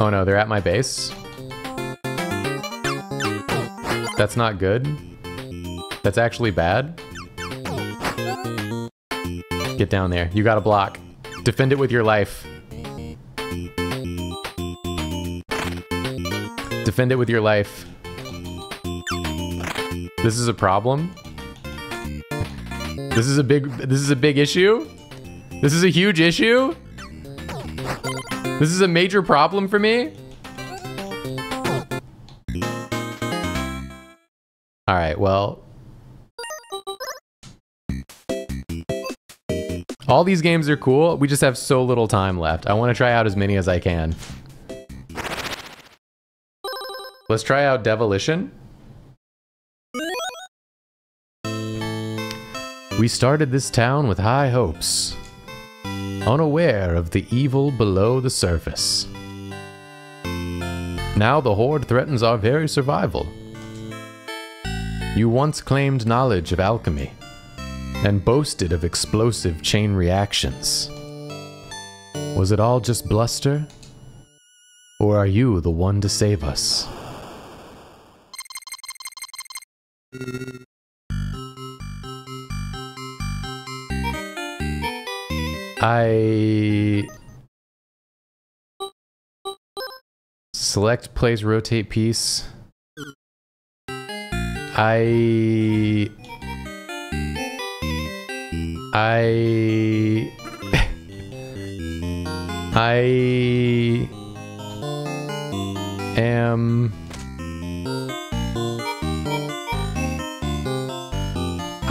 Oh no, they're at my base. That's not good. That's actually bad. Get down there. You gotta block. Defend it with your life. Defend it with your life. This is a problem. This is a big, this is a big issue. This is a huge issue. This is a major problem for me. All right, well. All these games are cool. We just have so little time left. I want to try out as many as I can. Let's try out Devolition. We started this town with high hopes, unaware of the evil below the surface. Now the Horde threatens our very survival. You once claimed knowledge of alchemy and boasted of explosive chain reactions. Was it all just bluster? Or are you the one to save us? I select, place, rotate piece. I I I am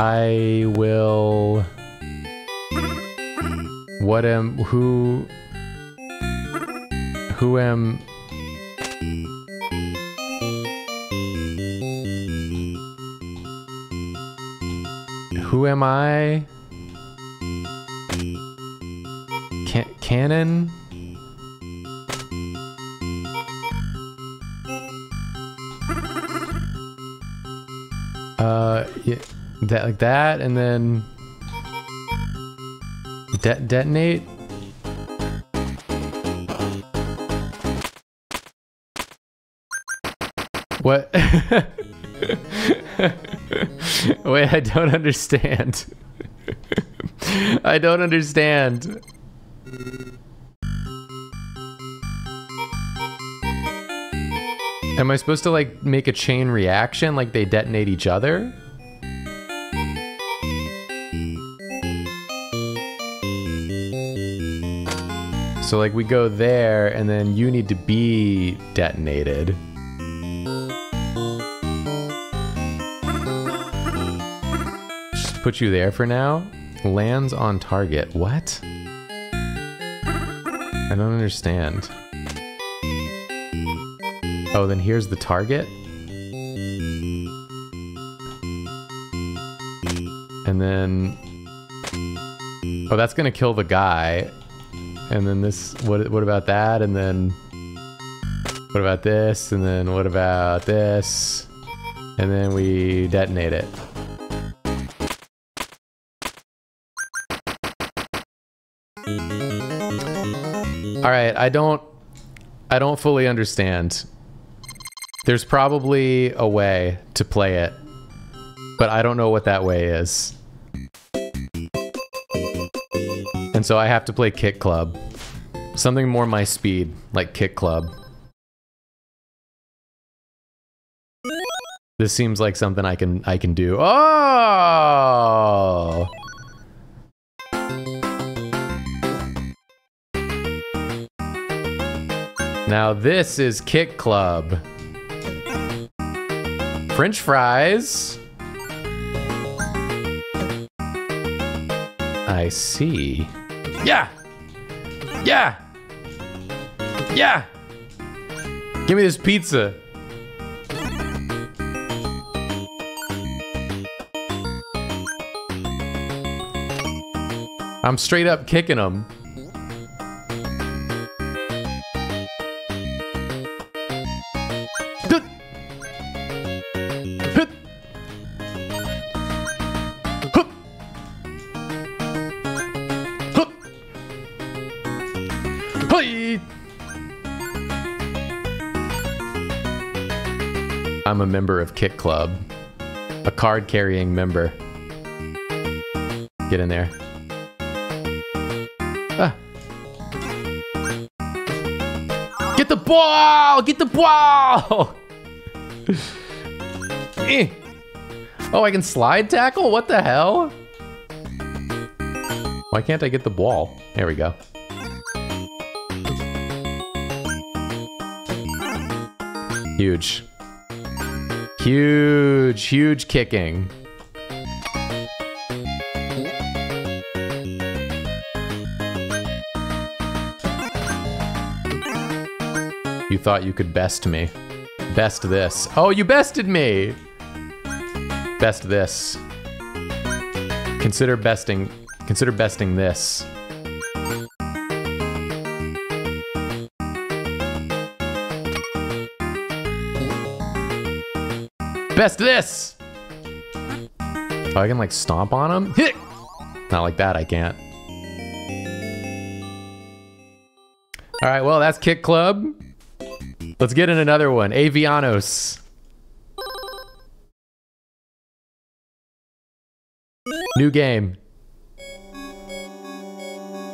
I will What am who who am who am I? Can canon? Uh, yeah, that like that, and then. De detonate? What? Wait, I don't understand. I don't understand. Am I supposed to, like, make a chain reaction like they detonate each other? So, like, we go there, and then you need to be detonated. Just put you there for now. Lands on target. What? I don't understand. Oh, then here's the target. And then... Oh, that's gonna kill the guy. And then this, what, what about that? And then, what about this? And then what about this? And then we detonate it. All right, I don't, I don't fully understand. There's probably a way to play it, but I don't know what that way is. And so I have to play Kick Club. Something more my speed, like Kick Club. This seems like something I can I can do. Oh! Now this is Kick Club. French fries. I see. Yeah! Yeah! Yeah! Give me this pizza. I'm straight up kicking them. I'm a member of Kick Club, a card-carrying member. Get in there. Ah. Get the ball! Get the ball! eh. Oh, I can slide tackle? What the hell? Why can't I get the ball? There we go. Huge. Huge, huge kicking. You thought you could best me. Best this. Oh, you bested me! Best this. Consider besting. Consider besting this. Best this! Oh, I can like stomp on him? Hit! Not like that, I can't. Alright, well, that's Kick Club. Let's get in another one. Avianos. New game.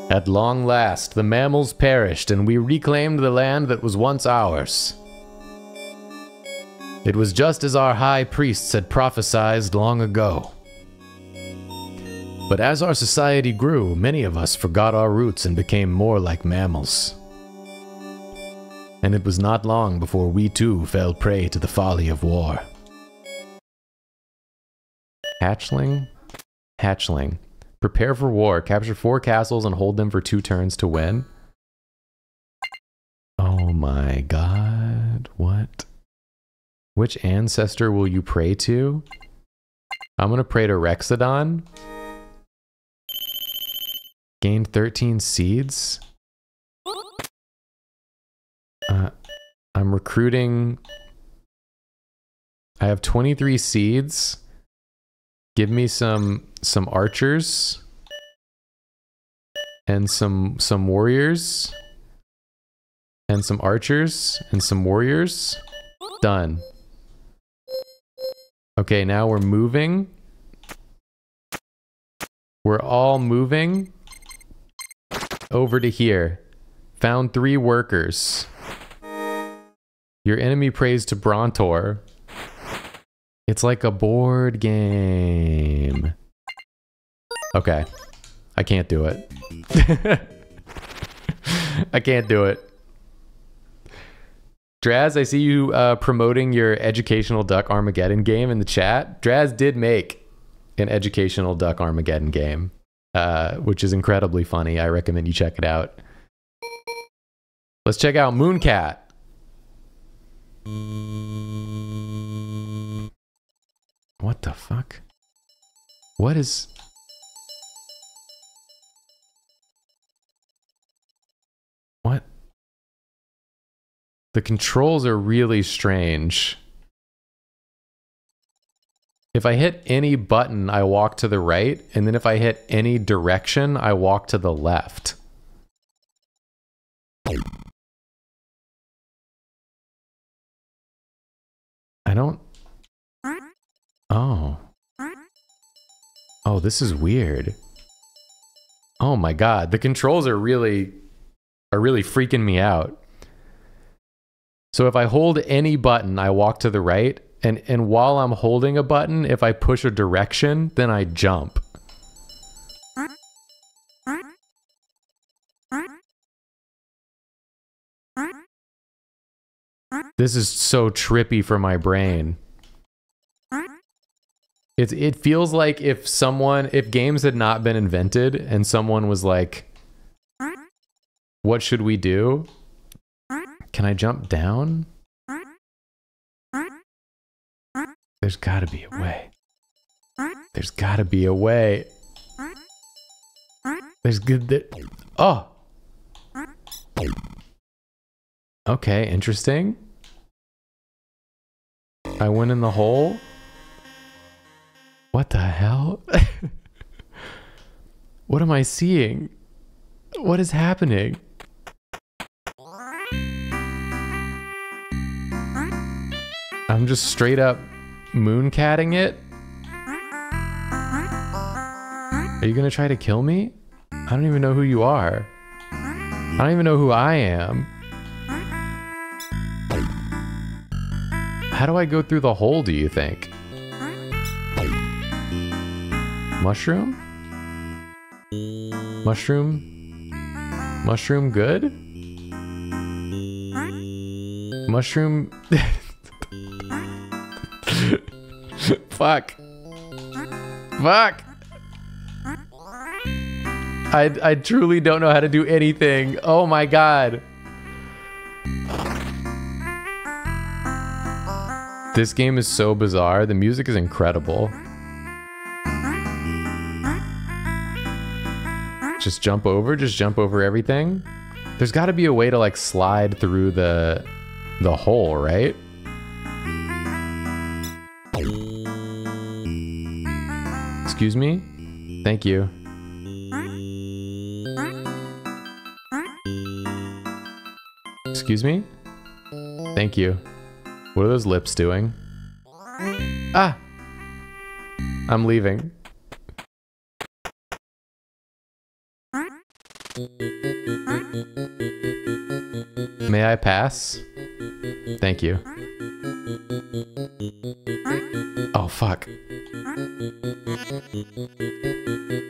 At long last, the mammals perished and we reclaimed the land that was once ours. It was just as our high priests had prophesied long ago. But as our society grew, many of us forgot our roots and became more like mammals. And it was not long before we too fell prey to the folly of war. Hatchling? Hatchling. Prepare for war. Capture four castles and hold them for two turns to win. Oh my god. What? Which ancestor will you pray to? I'm gonna pray to Rexodon. Gained thirteen seeds. Uh, I'm recruiting. I have twenty-three seeds. Give me some some archers and some some warriors and some archers and some warriors. Done. Okay, now we're moving. We're all moving over to here. Found three workers. Your enemy prays to Brontor. It's like a board game. Okay. I can't do it. I can't do it. Draz, I see you uh, promoting your educational Duck Armageddon game in the chat. Draz did make an educational Duck Armageddon game, uh, which is incredibly funny. I recommend you check it out. Let's check out Mooncat. What the fuck? What is... What? The controls are really strange. If I hit any button, I walk to the right, and then if I hit any direction, I walk to the left. I don't... Oh. Oh, this is weird. Oh my god, the controls are really... are really freaking me out. So if I hold any button, I walk to the right, and, and while I'm holding a button, if I push a direction, then I jump. This is so trippy for my brain. It, it feels like if someone, if games had not been invented and someone was like, what should we do? Can I jump down? There's gotta be a way. There's gotta be a way. There's good that. Oh! Okay, interesting. I went in the hole. What the hell? What am I seeing? What is happening? I'm just straight up mooncatting it. Are you gonna try to kill me? I don't even know who you are. I don't even know who I am. How do I go through the hole, do you think? Mushroom? Mushroom? Mushroom good? Mushroom... Fuck. Fuck! I, I truly don't know how to do anything. Oh my god. This game is so bizarre. The music is incredible. Just jump over, just jump over everything. There's gotta be a way to like slide through the the hole, right? Excuse me? Thank you. Excuse me? Thank you. What are those lips doing? Ah! I'm leaving. May I pass? Thank you. Oh, fuck.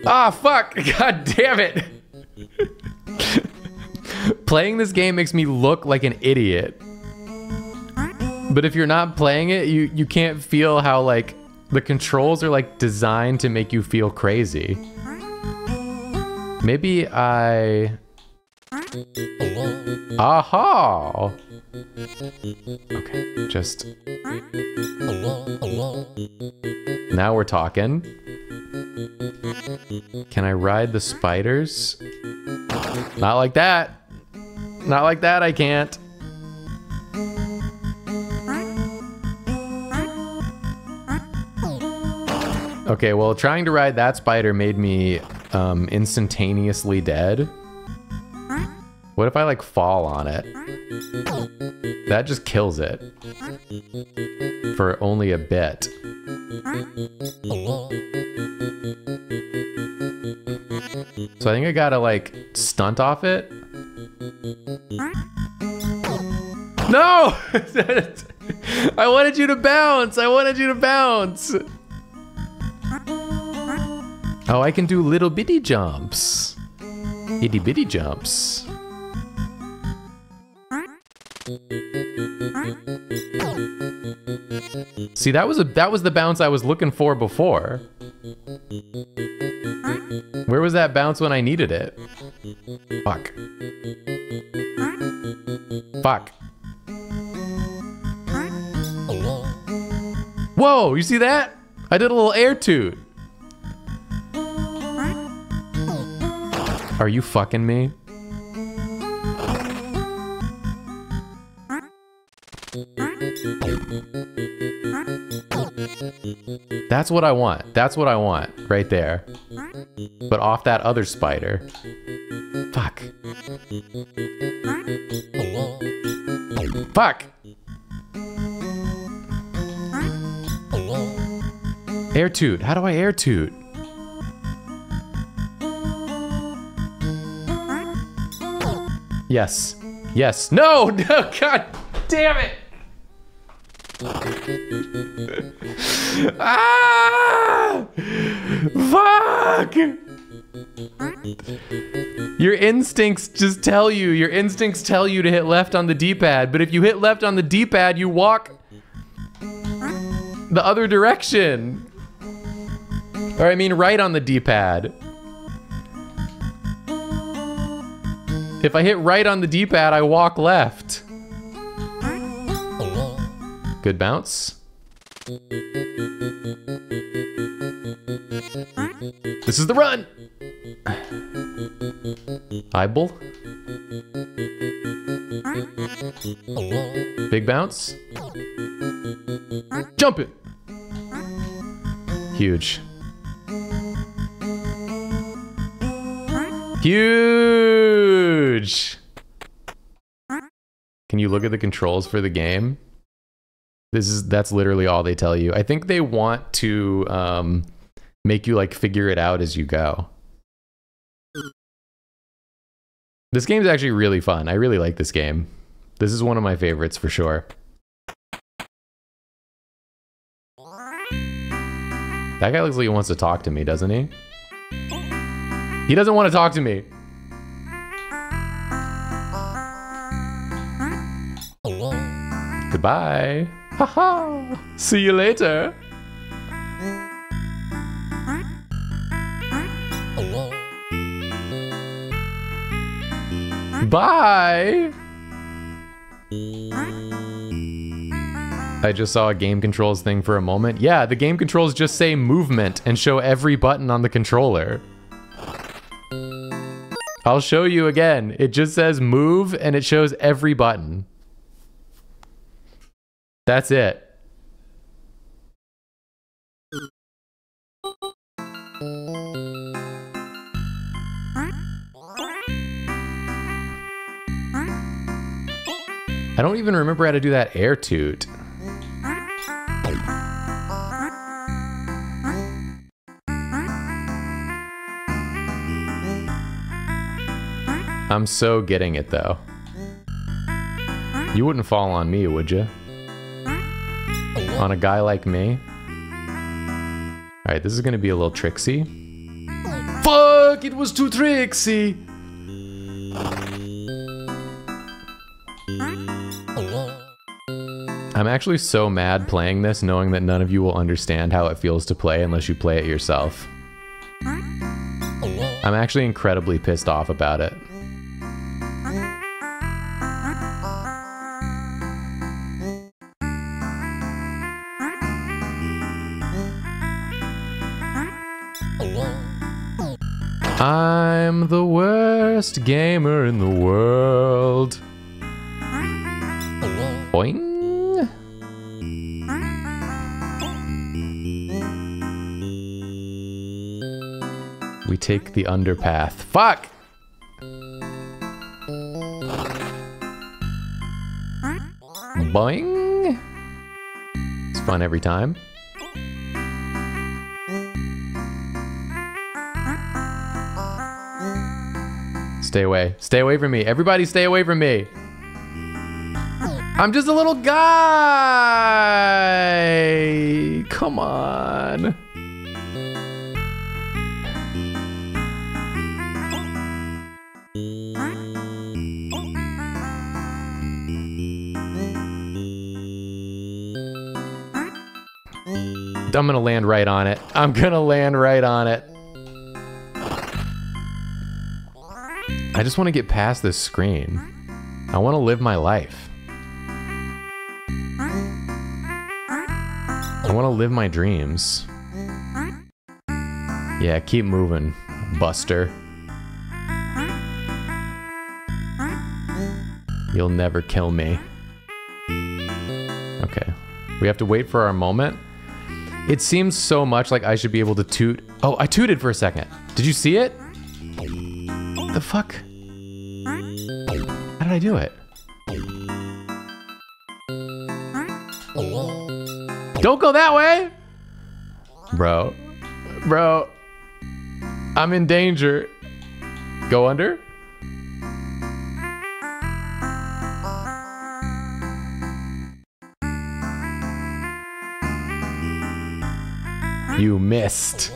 Ah, fuck! God damn it! Playing this game makes me look like an idiot. But if you're not playing it, you, you can't feel how, like, the controls are, like, designed to make you feel crazy. Maybe I... Aha! Okay, just... Now we're talking. Can I ride the spiders? Not like that! Not like that, I can't. Okay, well, trying to ride that spider made me um, instantaneously dead. What if I, like, fall on it? That just kills it. For only a bit. So I think I gotta, like, stunt off it. No! I wanted you to bounce! I wanted you to bounce! Oh, I can do little bitty jumps. Itty bitty jumps. See, that was a that was the bounce I was looking for before. Where was that bounce when I needed it? Fuck. Fuck. Whoa, you see that? I did a little air toot. Are you fucking me? That's what I want. That's what I want. Right there. But off that other spider. Fuck. Fuck! Air toot. How do I air toot? Yes. Yes. No! No! God damn it! Ah! Fuck! Your instincts just tell you. Your instincts tell you to hit left on the D-pad, but if you hit left on the D-pad, you walk the other direction. Or I mean right on the D-pad. If I hit right on the D-pad, I walk left. Good bounce. This is the run! Eyeball. Big bounce. Jump it! Huge. Huge! Can you look at the controls for the game? This is, that's literally all they tell you. I think they want to um, make you like figure it out as you go. This game's actually really fun. I really like this game. This is one of my favorites for sure. That guy looks like he wants to talk to me, doesn't he? He doesn't want to talk to me. Goodbye. Haha. See you later. Bye. I just saw a game controls thing for a moment. Yeah, the game controls just say movement and show every button on the controller. I'll show you again. It just says move and it shows every button. That's it. I don't even remember how to do that air toot. I'm so getting it though. You wouldn't fall on me, would you? On a guy like me? Alright, this is gonna be a little tricksy. Fuck! It was too tricksy! I'm actually so mad playing this, knowing that none of you will understand how it feels to play unless you play it yourself. I'm actually incredibly pissed off about it. I'm the worst gamer in the world. Boing. We take the underpath. Fuck! Boing. It's fun every time. Stay away. Stay away from me. Everybody stay away from me. I'm just a little guy. Come on. I'm gonna land right on it. I'm gonna land right on it. I just want to get past this screen. I want to live my life. I want to live my dreams. Yeah, keep moving, Buster. You'll never kill me. Okay. We have to wait for our moment. It seems so much like I should be able to toot. Oh, I tooted for a second. Did you see it? The fuck? How did I do it? Don't go that way! Bro. Bro. I'm in danger. Go under? You missed.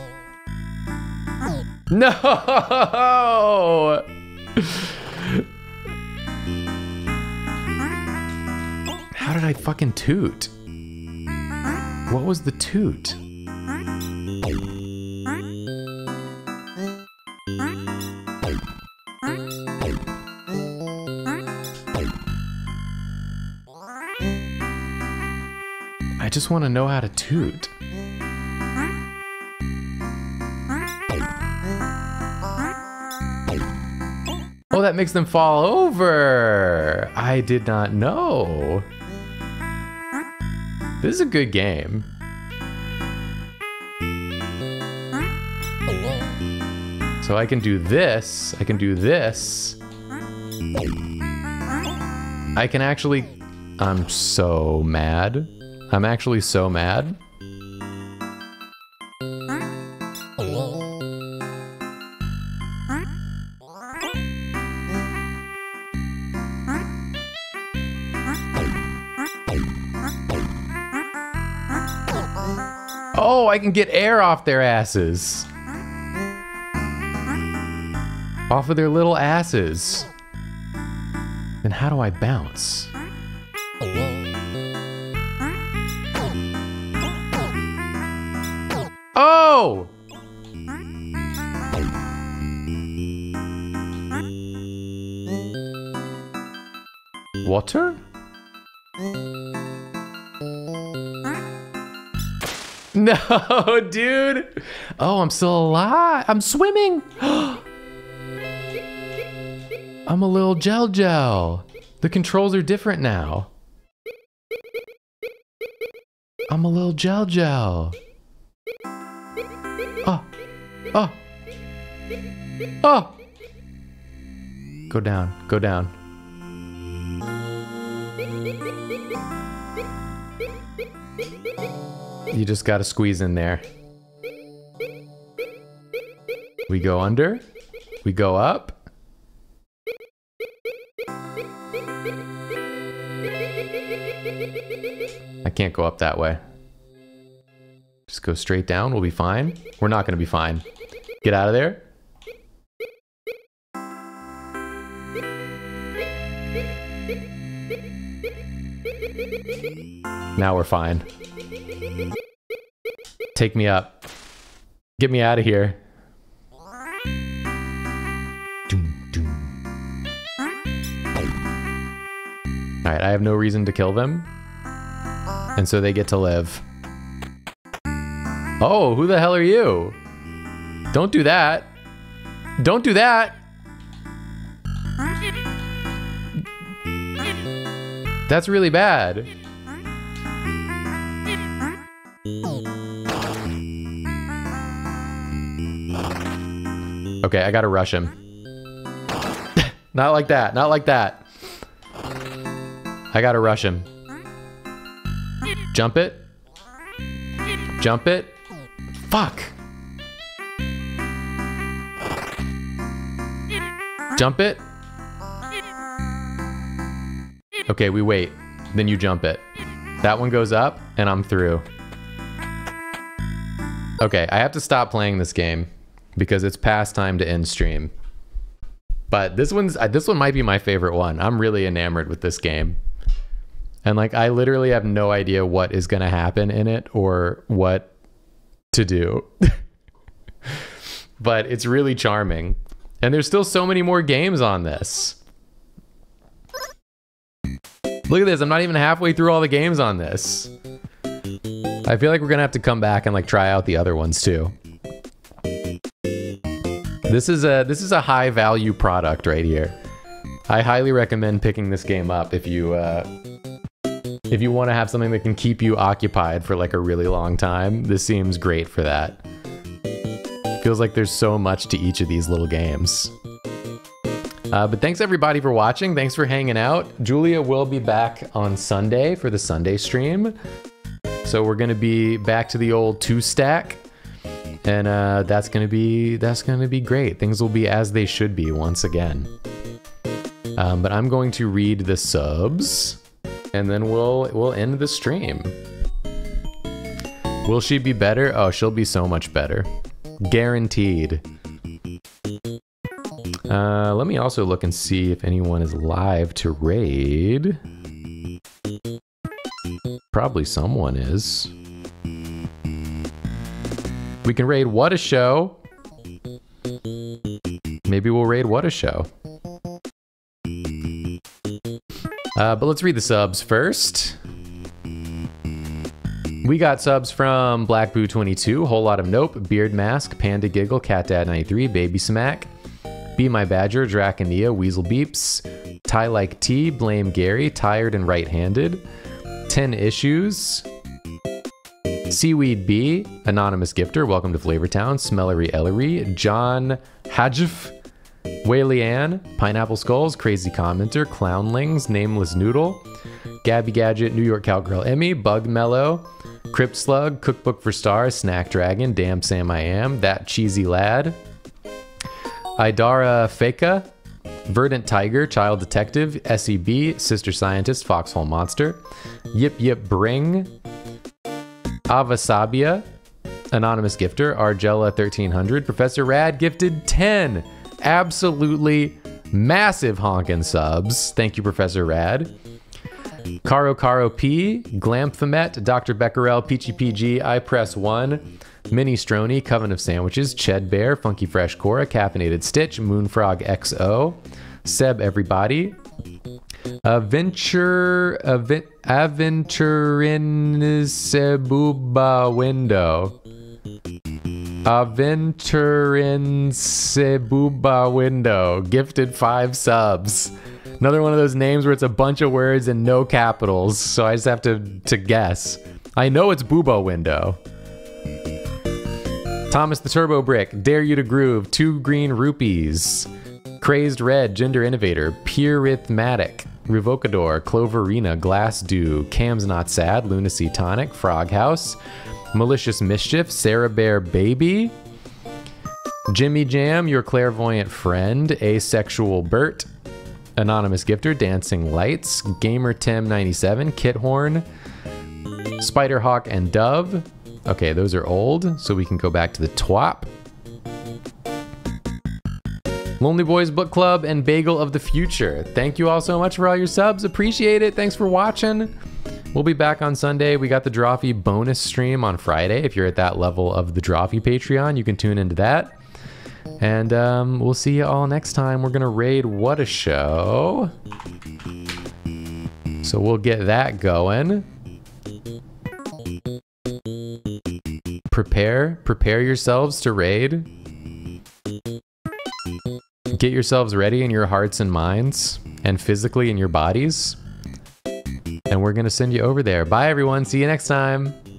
No! How did I fucking toot? What was the toot? I just want to know how to toot. Oh, that makes them fall over. I did not know. This is a good game. So I can do this. I can do this. I can actually... I'm so mad. I'm actually so mad. Oh, I can get air off their asses. Off of their little asses. Then how do I bounce? Oh! Water? No, dude. Oh, I'm still alive. I'm swimming. I'm a little gel gel. The controls are different now. I'm a little gel gel. Oh, oh, oh. Go down, go down. You just gotta squeeze in there. We go under. We go up. I can't go up that way. Just go straight down. We'll be fine. We're not gonna be fine. Get out of there. Now we're fine. Take me up. Get me out of here. Alright, I have no reason to kill them. And so they get to live. Oh, who the hell are you? Don't do that. Don't do that. That's really bad. Okay, I gotta rush him. Not like that, not like that. I gotta rush him. Jump it. Jump it. Fuck. Jump it. Okay, we wait. Then you jump it. That one goes up, and I'm through. Okay, I have to stop playing this game. Because it's past time to end stream. But this one's uh, this one might be my favorite one. I'm really enamored with this game. And like I literally have no idea what is gonna happen in it or what to do. But it's really charming. And there's still so many more games on this. Look at this, I'm not even halfway through all the games on this. I feel like we're gonna have to come back and like try out the other ones too. This is a this is a high value product right here. I highly recommend picking this game up if you uh, if you want to have something that can keep you occupied for like a really long time. This seems great for that. Feels like there's so much to each of these little games. Uh, but thanks everybody for watching. Thanks for hanging out. Julia will be back on Sunday for the Sunday stream. So we're gonna be back to the old two stack, and uh, that's gonna be that's gonna be great. Things will be as they should be once again. Um, but I'm going to read the subs, and then we'll we'll end the stream. Will she be better? Oh, she'll be so much better, guaranteed. Uh, let me also look and see if anyone is live to raid. Probably someone is. We can raid What a Show. Maybe we'll raid What a Show. Uh, but let's read the subs first. We got subs from Black Boo twenty-two, Whole Lot of Nope, Beard Mask, Panda Giggle, Cat Dad ninety-three, Baby Smack, Be My Badger, Draconia, Weasel Beeps, Tie Like Tea, Blame Gary, Tired and Right-Handed, ten Issues, Seaweed B, Anonymous Gifter, Welcome to Flavortown, Smellery Ellery, John Hajif, Whaley-Ann, Pineapple Skulls, Crazy Commenter, Clownlings, Nameless Noodle, Gabby Gadget, New York Cowgirl Emmy, Bug Mellow, Crypt Slug, Cookbook for Stars, Snack Dragon, Damn Sam I Am, That Cheesy Lad, Idara Feka, Verdant Tiger, Child Detective, S E B, Sister Scientist, Foxhole Monster, Yip Yip Bring, Avasabia, Anonymous Gifter, Argella thirteen hundred, Professor Rad gifted ten absolutely massive honkin' subs. Thank you, Professor Rad. Caro Caro P, Glamphomet, Doctor Becquerel, Peachy P G, I Press One, Mini Strony, Coven of Sandwiches, Ched Bear, Funky Fresh Cora, Caffeinated Stitch, Moonfrog X O, Seb Everybody, Aventure, Aven, Aventurinsebuba Window, Aventurinsebuba Window, gifted five subs. Another one of those names where it's a bunch of words and no capitals, so I just have to, to guess. I know it's Bubo Window. Thomas the Turbo Brick, Dare You to Groove, Two Green Rupees, Crazed Red, Gender Innovator, Purithmatic, Revocador, Cloverina, Glass Dew, Cam's Not Sad, Lunacy Tonic, Frog House, Malicious Mischief, Sarah Bear Baby, Jimmy Jam, Your Clairvoyant Friend, Asexual Bert, Anonymous Gifter, Dancing Lights, Gamer Tim ninety-seven, Kithorn, Spiderhawk and Dove. Okay, those are old, so we can go back to the twop. Lonely Boys Book Club and Bagel of the Future. Thank you all so much for all your subs. Appreciate it. Thanks for watching. We'll be back on Sunday. We got the Drawfee bonus stream on Friday. If you're at that level of the Drawfee Patreon, you can tune into that. And um, we'll see you all next time. We're going to raid What a Show. So we'll get that going. Prepare, prepare yourselves to raid. Get yourselves ready in your hearts and minds, and physically in your bodies. And we're gonna send you over there. Bye everyone, see you next time.